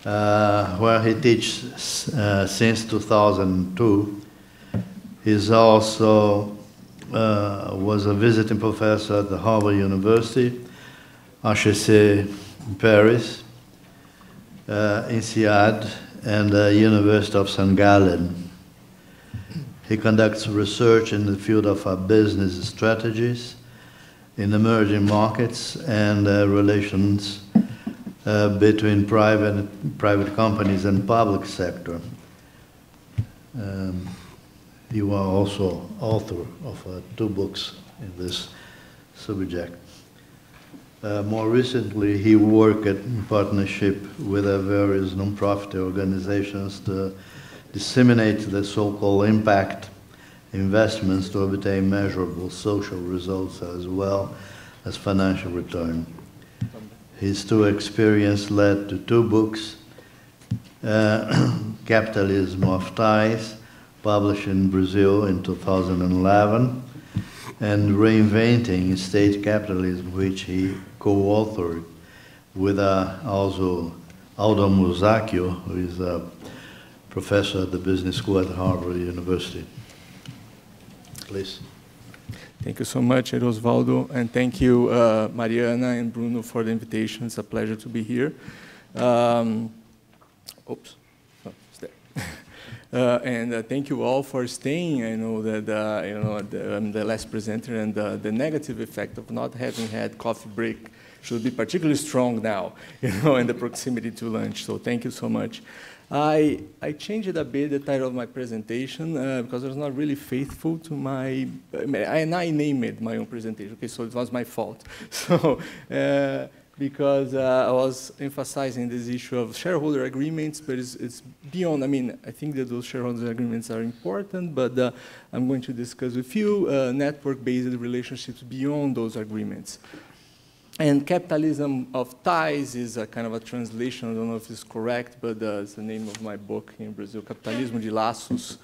Uh, where he teaches uh, since two thousand two. He's also uh, was a visiting professor at the Harvard University, H E C in Paris, uh, INSEAD, and the University of Saint Gallen. He conducts research in the field of uh, business strategies in emerging markets and uh, relations uh, between private private companies and public sector. Um, you are also author of uh, two books in this subject. Uh, more recently, he worked in partnership with uh, various non-profit organizations to disseminate the so-called impact investments to obtain measurable social results as well as financial return. His two experience led to two books, uh, Capitalism of Ties, published in Brazil in two thousand eleven, and Reinventing State Capitalism, which he co-authored with uh, also Aldo Musacchio, who is a professor at the business school at Harvard University. Please. Thank you so much, Ary Oswaldo, and thank you, uh, Mariana and Bruno, for the invitation. It's a pleasure to be here. Um, oops, oh, it's there. uh, and uh, thank you all for staying. I know that uh, you know the, I'm the last presenter, and uh, the negative effect of not having had coffee break should be particularly strong now, you know, and the proximity to lunch. So thank you so much. I, I changed a bit the title of my presentation uh, because I was not really faithful to my, and I named my own presentation, okay, so it was my fault. So, uh, because uh, I was emphasizing this issue of shareholder agreements, but it's, it's beyond, I mean, I think that those shareholder agreements are important, but uh, I'm going to discuss with you uh, network-based relationships beyond those agreements. And Capitalism of Ties is a kind of a translation, I don't know if it's correct, but uh, it's the name of my book in Brazil, Capitalismo de Laços,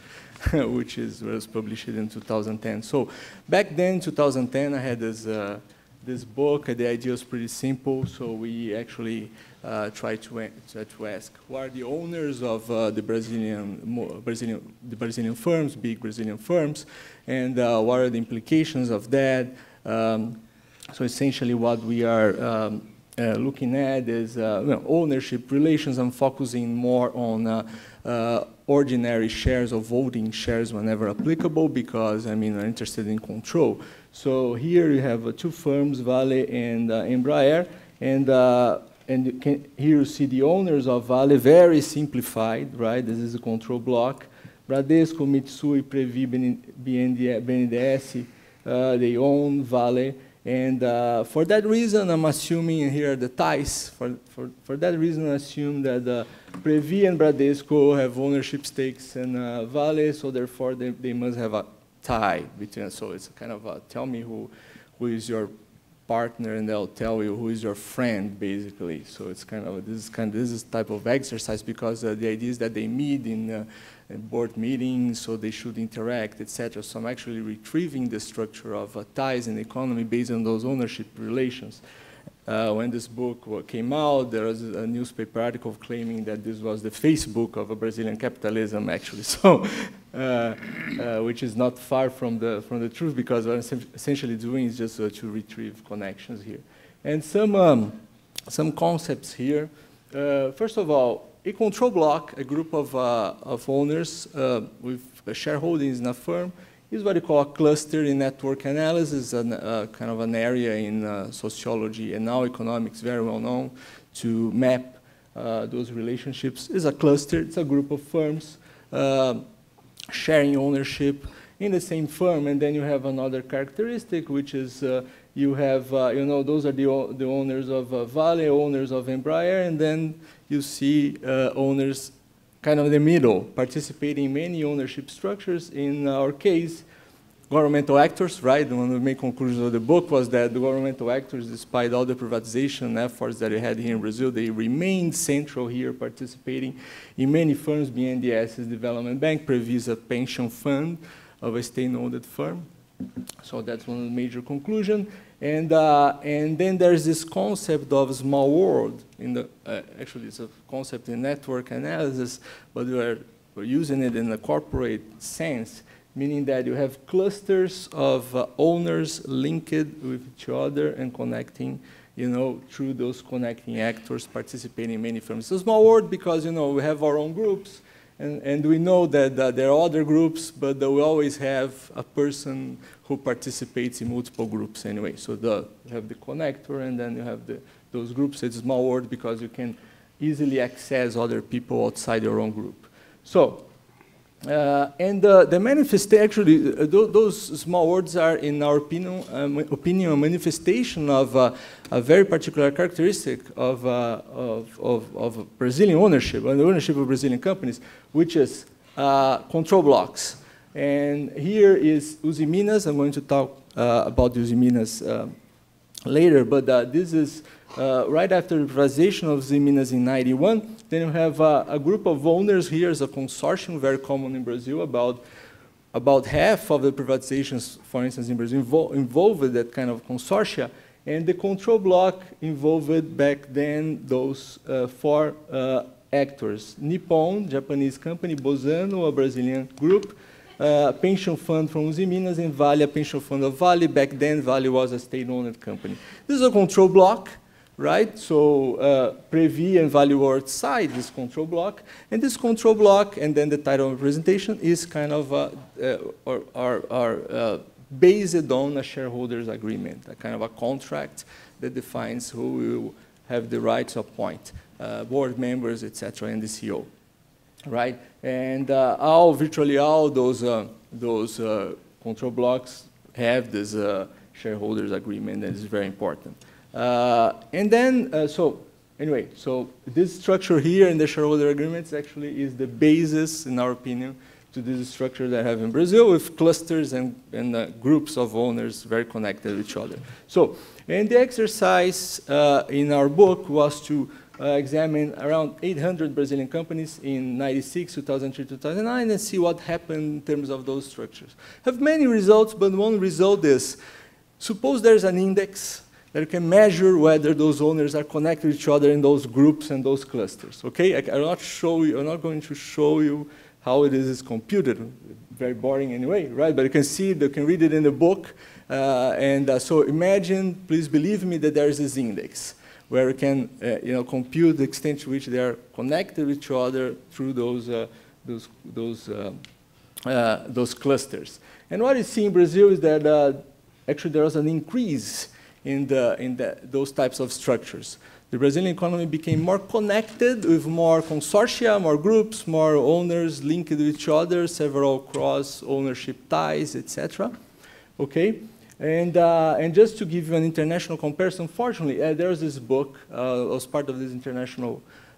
which is, was published in two thousand ten. So back then, two thousand ten, I had this, uh, this book, the idea was pretty simple, so we actually uh, tried to, tried to ask, who are the owners of uh, the, Brazilian, Brazilian, the Brazilian firms, big Brazilian firms, and uh, what are the implications of that? Um, So essentially what we are um, uh, looking at is uh, you know, ownership relations. I'm focusing more on uh, uh, ordinary shares or voting shares whenever applicable because, I mean, I'm interested in control. So here you have uh, two firms, Vale and uh, Embraer, and, uh, and you can, here you see the owners of Vale, very simplified, right? This is the control block. Bradesco, Mitsui, Previ, B N D E S, uh, they own Vale. And uh, for that reason, I'm assuming, and here are the ties, for, for, for that reason, I assume that uh, Previ and Bradesco have ownership stakes in uh, Vale, so therefore they, they must have a tie between. So it's kind of a, tell me who, who is your partner and they'll tell you who is your friend, basically. So it's kind of this is kind of, this is type of exercise, because uh, the idea is that they meet in uh, board meetings, so they should interact, et cetera. So I'm actually retrieving the structure of uh, ties in the economy based on those ownership relations. Uh, when this book came out, there was a newspaper article claiming that this was the Facebook of a Brazilian capitalism, actually. So, uh, uh, which is not far from the from the truth, because what I'm essentially doing is just uh, to retrieve connections here, and some um, some concepts here. Uh, first of all, a control block, a group of uh, of owners uh, with shareholdings in a firm, is what you call a cluster in network analysis, and uh, kind of an area in uh, sociology and now economics, very well known to map uh, those relationships. It's a cluster, it's a group of firms uh, sharing ownership in the same firm. And then you have another characteristic, which is uh, you have, uh, you know, those are the, the owners of uh, Vale, owners of Embraer, and then you see uh, owners kind of in the middle, participating in many ownership structures. In our case, governmental actors, right? One of the main conclusions of the book was that the governmental actors, despite all the privatization efforts that we had here in Brazil, they remained central here, participating in many firms. B N D E S is Development Bank, Previ is a pension fund of a state-owned firm. So that's one of the major conclusions. And, uh, and then there's this concept of small world. In the, uh, actually, it's a concept in network analysis, but we're, we're using it in a corporate sense, meaning that you have clusters of uh, owners linked with each other and connecting, you know, through those connecting actors participating in many firms. It's a small world because, you know, we have our own groups, and, and we know that uh, there are other groups, but that we always have a person who participates in multiple groups anyway. So the, you have the connector, and then you have the, those groups. It's a small world because you can easily access other people outside your own group. So, uh, and uh, the manifest, actually, uh, th those small words are, in our opinion, um, opinion a manifestation of uh, a very particular characteristic of, uh, of, of, of Brazilian ownership, and the ownership of Brazilian companies, which is uh, control blocks. And here is Usiminas. I'm going to talk uh, about Usiminas uh, later, but uh, this is uh, right after the privatization of Usiminas in ninety-one. Then you have uh, a group of owners. Here is a consortium, very common in Brazil. About, about half of the privatizations, for instance, in Brazil, invo involved that kind of consortia. And the control block involved back then those uh, four uh, actors. Nippon, Japanese company, Bozano, a Brazilian group, Uh, pension fund from Usiminas, and Vale, a pension fund of Vale. Back then, Vale was a state-owned company. This is a control block, right? So uh, Previ and Vale were outside this control block. And this control block, and then the title of the presentation, is kind of uh, uh, or, or, or, uh, based on a shareholders agreement, a kind of a contract that defines who will have the right to appoint uh, board members, et cetera, and the C E O. Right, and uh, all virtually all those uh, those uh, control blocks have this uh, shareholders agreement that is very important. Uh, and then, uh, so anyway, so this structure here in the shareholder agreements actually is the basis, in our opinion, to this structure that I have in Brazil, with clusters and, and uh, groups of owners very connected with each other. So, and the exercise uh, in our book was to Uh, examine around eight hundred Brazilian companies in ninety-six, two thousand three, two thousand nine, and see what happened in terms of those structures. Have many results, but one result is, suppose there's an index that can measure whether those owners are connected to each other in those groups and those clusters. Okay, I, I'm not show you, I'm not going to show you how it is, is computed. Very boring anyway, right? But you can see it, you can read it in the book. Uh, and uh, so imagine, please believe me, that there is this index, where we can, uh, you know, compute the extent to which they are connected with each other through those uh, those those uh, uh, those clusters. And what you see in Brazil is that uh, actually there was an increase in the in the, those types of structures. The Brazilian economy became more connected, with more consortia, more groups, more owners linked with each other, several cross-ownership ties, et cetera. Okay. And, uh, and just to give you an international comparison, fortunately, uh, there's this book, uh, as part of this international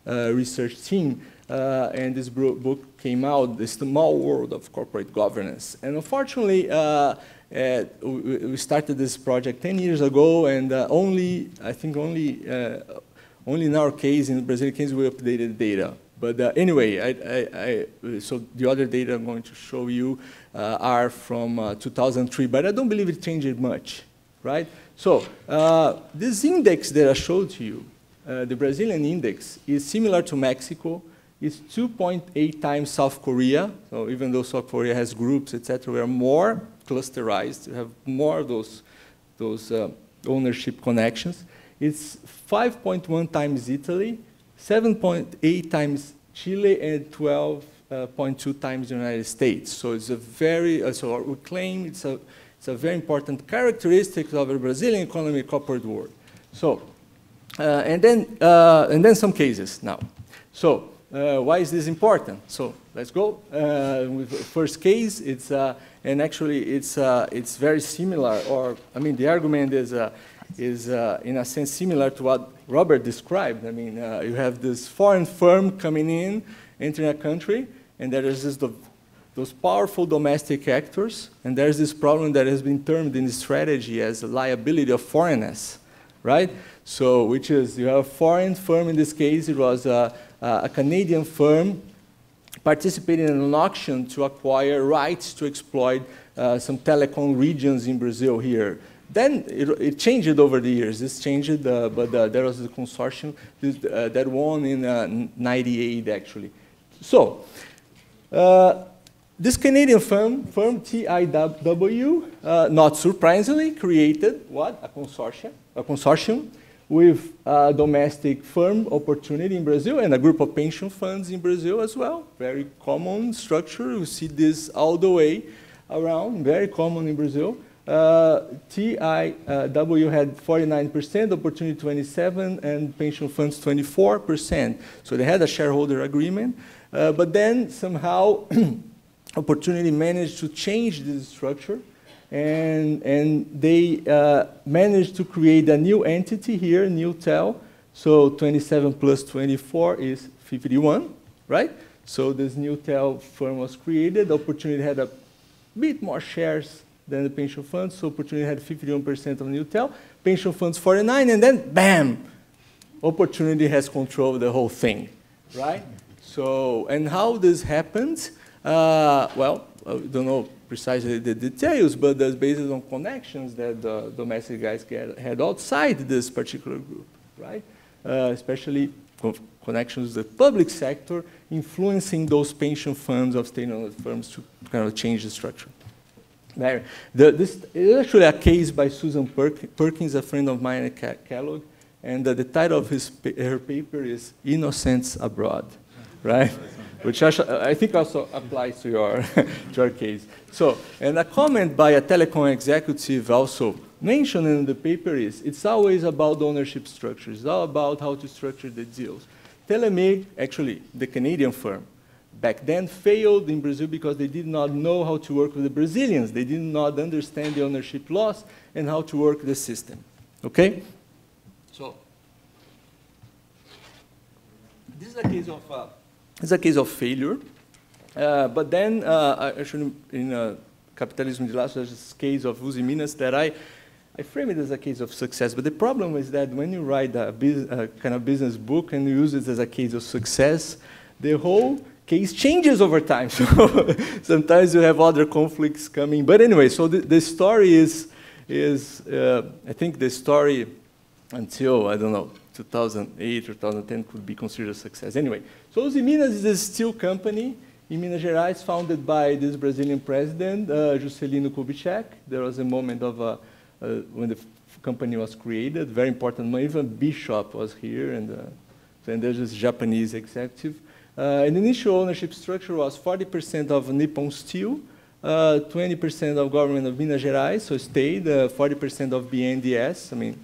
uh, research team, uh, and this book came out, The Small World of Corporate Governance. And unfortunately, uh, Uh, we started this project ten years ago, and uh, only, I think only, uh, only in our case, in the Brazilian case, we updated data. But uh, anyway, I, I, I, so the other data I'm going to show you uh, are from uh, two thousand three, but I don't believe it changed much, right? So uh, this index that I showed to you, uh, the Brazilian index, is similar to Mexico. It's two point eight times South Korea. So even though South Korea has groups, et cetera, we are more clusterized, we have more of those, those uh, ownership connections. It's five point one times Italy, seven point eight times Chile, and twelve point two times the United States. So it's a very, uh, so we claim it's a, it's a very important characteristic of the Brazilian economy, corporate world. So, uh, and, then, uh, and then some cases now. So uh, why is this important? So let's go. Uh, with the first case, it's, uh, and actually it's, uh, it's very similar, or I mean, the argument is, uh, is uh, in a sense similar to what Robert described. I mean, uh, you have this foreign firm coming in, entering a country, and there is this, the, those powerful domestic actors, and there's this problem that has been termed in the strategy as a liability of foreignness, right? So, which is, you have a foreign firm, in this case, it was uh, a Canadian firm, participated in an auction to acquire rights to exploit uh, some telecom regions in Brazil here. Then it, it changed over the years. This changed, uh, but uh, there was a consortium uh, that won in uh, ninety-eight, actually. So uh, this Canadian firm, firm T I W, uh, not surprisingly, created what? A consortium, a consortium with a domestic firm, Opportunity in Brazil, and a group of pension funds in Brazil as well. Very common structure. We see this all the way around, very common in Brazil. Uh, T I W had forty-nine percent, Opportunity twenty-seven percent, and pension funds twenty-four percent. So they had a shareholder agreement. Uh, but then somehow Opportunity managed to change this structure. And, and they uh, managed to create a new entity here, NewTel. So twenty-seven plus twenty-four is fifty-one, right? So this NewTel firm was created. Opportunity had a bit more shares than the pension funds. So Opportunity had fifty-one percent of NewTel, pension funds forty-nine, and then bam, Opportunity has control of the whole thing, right? So, and how this happened? Uh, well, I don't know precisely the details, but that's based on connections that the domestic guys had outside this particular group, right? Uh, especially connections with the public sector, influencing those pension funds of state-owned firms to kind of change the structure. There, the, this is actually a case by Susan Perk, Perkins, a friend of mine at Kellogg, and the, the title of his, her paper is Innocents Abroad, right? Which I think also applies to your, to your case. So, and a comment by a telecom executive also mentioned in the paper is, it's always about ownership structure. It's all about how to structure the deals. Telemig, actually, the Canadian firm, back then failed in Brazil because they did not know how to work with the Brazilians. They did not understand the ownership laws and how to work the system, okay? So, this is a case of... Uh, It's a case of failure, uh, but then uh, actually in uh, Capitalism de Laços, there's this case of Usiminas that I, I frame it as a case of success. But the problem is that when you write a, a kind of business book and you use it as a case of success, the whole case changes over time. So sometimes you have other conflicts coming. But anyway, so the, the story is, is uh, I think the story until, I don't know, two thousand eight, two thousand ten could be considered a success. Anyway, so Usiminas is a steel company in Minas Gerais, founded by this Brazilian president, uh, Juscelino Kubitschek. There was a moment of uh, uh, when the company was created, very important moment. Even Bishop was here, and uh, then there's this Japanese executive. Uh, and the initial ownership structure was forty percent of Nippon Steel, twenty percent uh, of government of Minas Gerais, so state, forty percent uh, of B N D E S. I mean,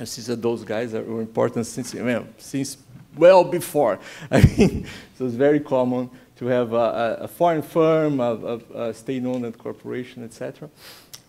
I see that those guys are, were important since, well, since well before. I mean, so it's very common to have a, a foreign firm, a, a state-owned corporation, et cetera.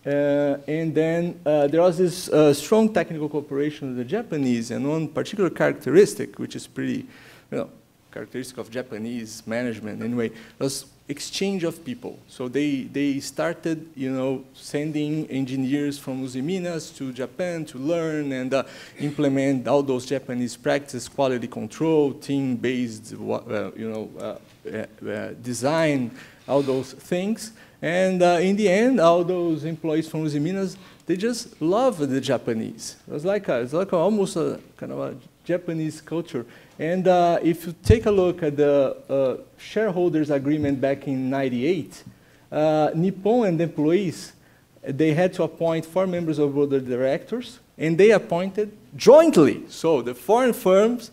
Uh, and then uh, there was this uh, strong technical cooperation with the Japanese, and one particular characteristic, which is pretty, you know, characteristic of Japanese management anyway, was exchange of people. So they, they started, you know, sending engineers from Usiminas to Japan to learn and uh, implement all those Japanese practices, quality control, team-based, uh, you know, uh, uh, uh, design, all those things. And uh, in the end, all those employees from Usiminas, they just loved the Japanese. It was like, a, it was like a, almost a kind of a Japanese culture. And uh, if you take a look at the uh, shareholders agreement back in ninety-eight, uh, Nippon and the employees, they had to appoint four members of board of directors, and they appointed jointly. So the foreign firms,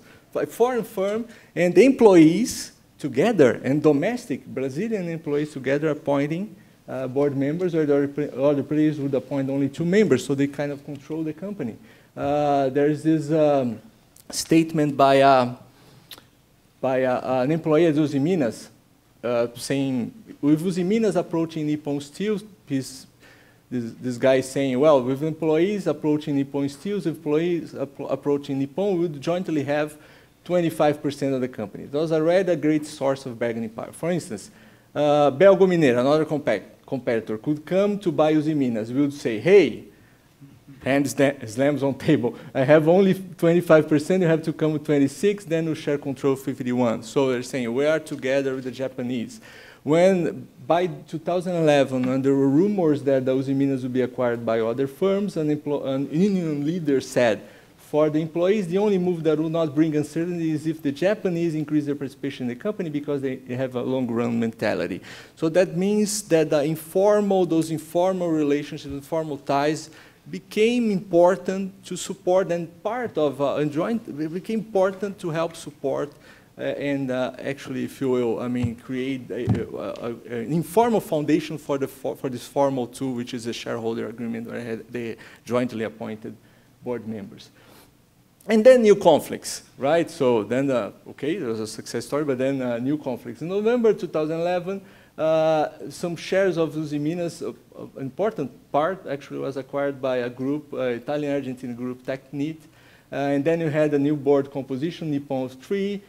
foreign firm and the employees together, and domestic Brazilian employees together appointing uh, board members, or the other players would appoint only two members, so they kind of control the company. Uh, there's this um, statement by, uh, by uh, an employee at Usiminas uh, saying, with Usiminas approaching Nippon Steel, this, this guy is saying, well, with employees approaching Nippon Steel, employees ap approaching Nippon, we would jointly have twenty-five percent of the company. It was already a great source of bargaining power. For instance, uh, Belgo Mineiro, another compa competitor, could come to buy Usiminas. We would say, hey, hand slams on table. I have only twenty-five percent, you have to come with twenty-six, then we'll share control fifty-one. So they're saying, we are together with the Japanese. When, by two thousand eleven, and there were rumors that the Usiminas would be acquired by other firms, an, an union leader said, for the employees, the only move that will not bring uncertainty is if the Japanese increase their participation in the company because they have a long-run mentality. So that means that the informal, those informal relationships, informal ties, became important to support and part of uh, and joint. It became important to help support uh, and uh, actually, if you will, I mean, create a, a, a, an informal foundation for the for, for this formal tool, which is a shareholder agreement where they jointly appointed board members. And then new conflicts, right? So then, uh, okay, there was a success story, but then uh, new conflicts. In November two thousand eleven. Uh, some shares of Usiminas, an uh, uh, important part actually was acquired by a group, uh, Italian-Argentine group, Tecnit. Uh, and then you had a new board composition, Nippon of three,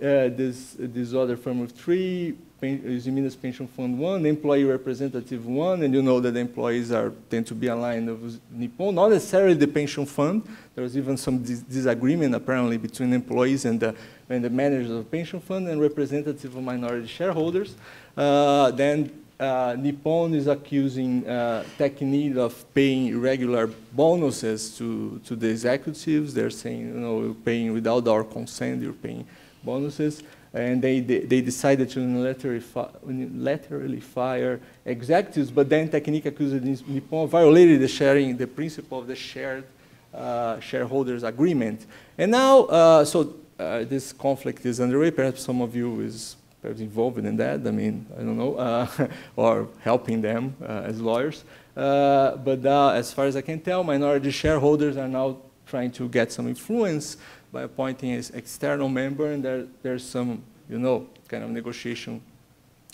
uh, this, this other firm of three, Usiminas Pension Fund one, employee representative one, and you know that the employees are, tend to be aligned with Nippon, not necessarily the pension fund. There was even some dis disagreement apparently between employees and the, and the managers of the pension fund and representative of minority shareholders. Uh, then uh, Nippon is accusing uh, Tecnit of paying irregular bonuses to, to the executives. They're saying, you know, you're paying without our consent, you're paying bonuses. And they, they, they decided to unilaterally, fi unilaterally fire executives, but then Tecnit accused Nippon violated the sharing, the principle of the shared uh, shareholders agreement. And now, uh, so uh, this conflict is underway. Perhaps some of you is perhaps involved in that. I mean, I don't know, uh, or helping them uh, as lawyers. Uh, but uh, as far as I can tell, minority shareholders are now trying to get some influence by appointing an external member, and there, there's some, you know, kind of negotiation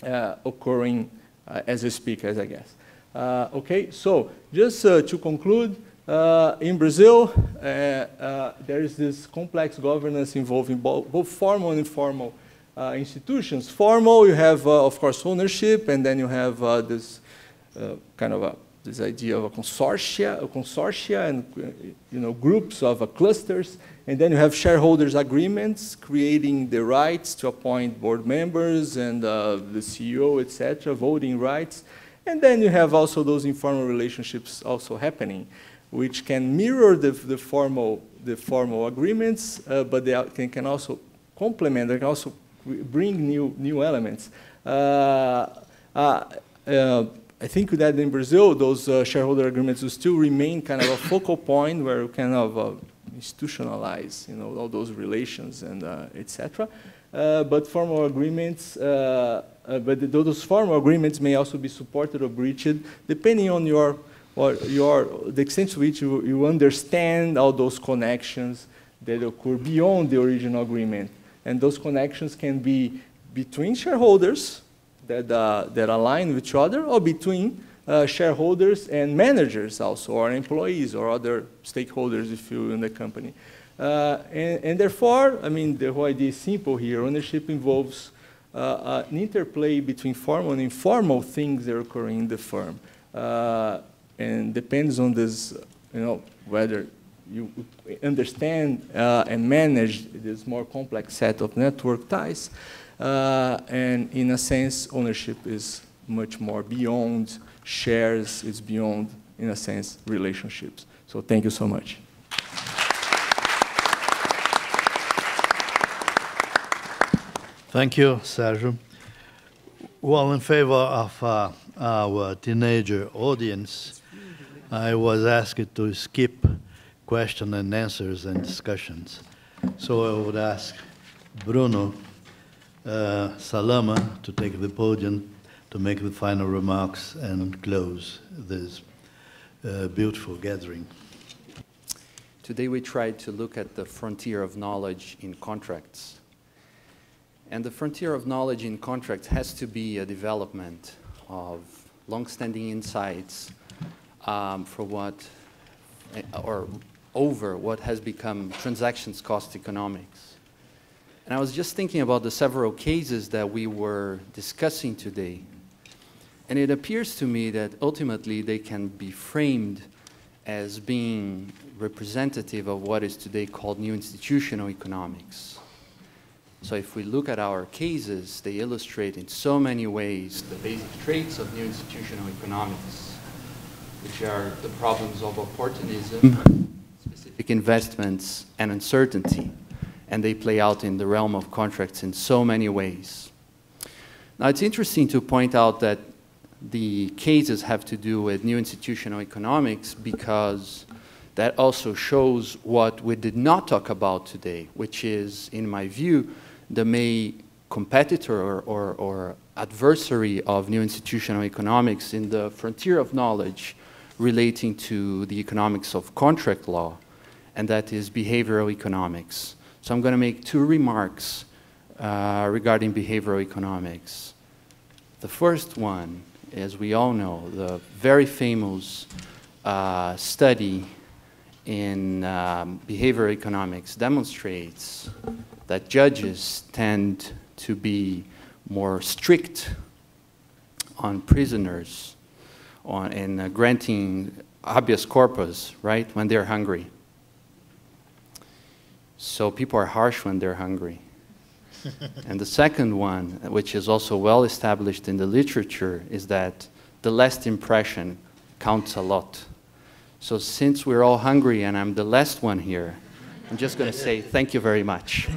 uh, occurring uh, as a speaker, as I guess. Uh, okay, so just uh, to conclude, uh, in Brazil, uh, uh, there is this complex governance involving bo both formal and informal uh, institutions. Formal, you have, uh, of course, ownership, and then you have uh, this uh, kind of a this idea of a consortia, a consortia and, you know, groups of uh, clusters. And then you have shareholders agreements creating the rights to appoint board members and uh, the C E O, et cetera, voting rights. And then you have also those informal relationships also happening, which can mirror the, the, formal, the formal agreements, uh, but they can also complement, they can also bring new, new elements. Uh, uh, uh, I think that in Brazil, those uh, shareholder agreements will still remain kind of a focal point where you kind of uh, institutionalize, you know, all those relations and uh, et cetera. Uh, but formal agreements, uh, uh, but the, those formal agreements may also be supported or breached, depending on your, or your the extent to which you, you understand all those connections that occur beyond the original agreement. And those connections can be between shareholders, That, uh, that align with each other, or between uh, shareholders and managers also, or employees or other stakeholders if you're in the company. Uh, and, and therefore, I mean, the whole idea is simple here. Ownership involves uh, an interplay between formal and informal things that are occurring in the firm. Uh, and depends on this, you know, whether you understand uh, and manage this more complex set of network ties. Uh, and in a sense, ownership is much more beyond shares, it's beyond, in a sense, relationships. So thank you so much. Thank you, Sérgio. Well, in favor of uh, our teenager audience, I was asked to skip question and answers and discussions. So I would ask Bruno uh, Salama to take the podium to make the final remarks and close this uh, beautiful gathering. Today we tried to look at the frontier of knowledge in contracts. And the frontier of knowledge in contracts has to be a development of long-standing insights um, for what, or over what has become transactions cost economics. And I was just thinking about the several cases that we were discussing today. And it appears to me that ultimately they can be framed as being representative of what is today called new institutional economics. So if we look at our cases, they illustrate in so many ways the basic traits of new institutional economics, which are the problems of opportunism, specific investments, and uncertainty. And they play out in the realm of contracts in so many ways. Now, it's interesting to point out that the cases have to do with new institutional economics because that also shows what we did not talk about today, which is, in my view, the main competitor or, or, or adversary of new institutional economics in the frontier of knowledge relating to the economics of contract law, and that is behavioral economics. So I'm going to make two remarks uh, regarding behavioral economics. The first one, as we all know, the very famous uh, study in um, behavioral economics demonstrates that judges tend to be more strict on prisoners on, in uh, granting habeas corpus, right, when they're hungry. So people are harsh when they're hungry. And the second one, which is also well established in the literature, is that the last impression counts a lot. So since we're all hungry and I'm the last one here, I'm just going to say thank you very much.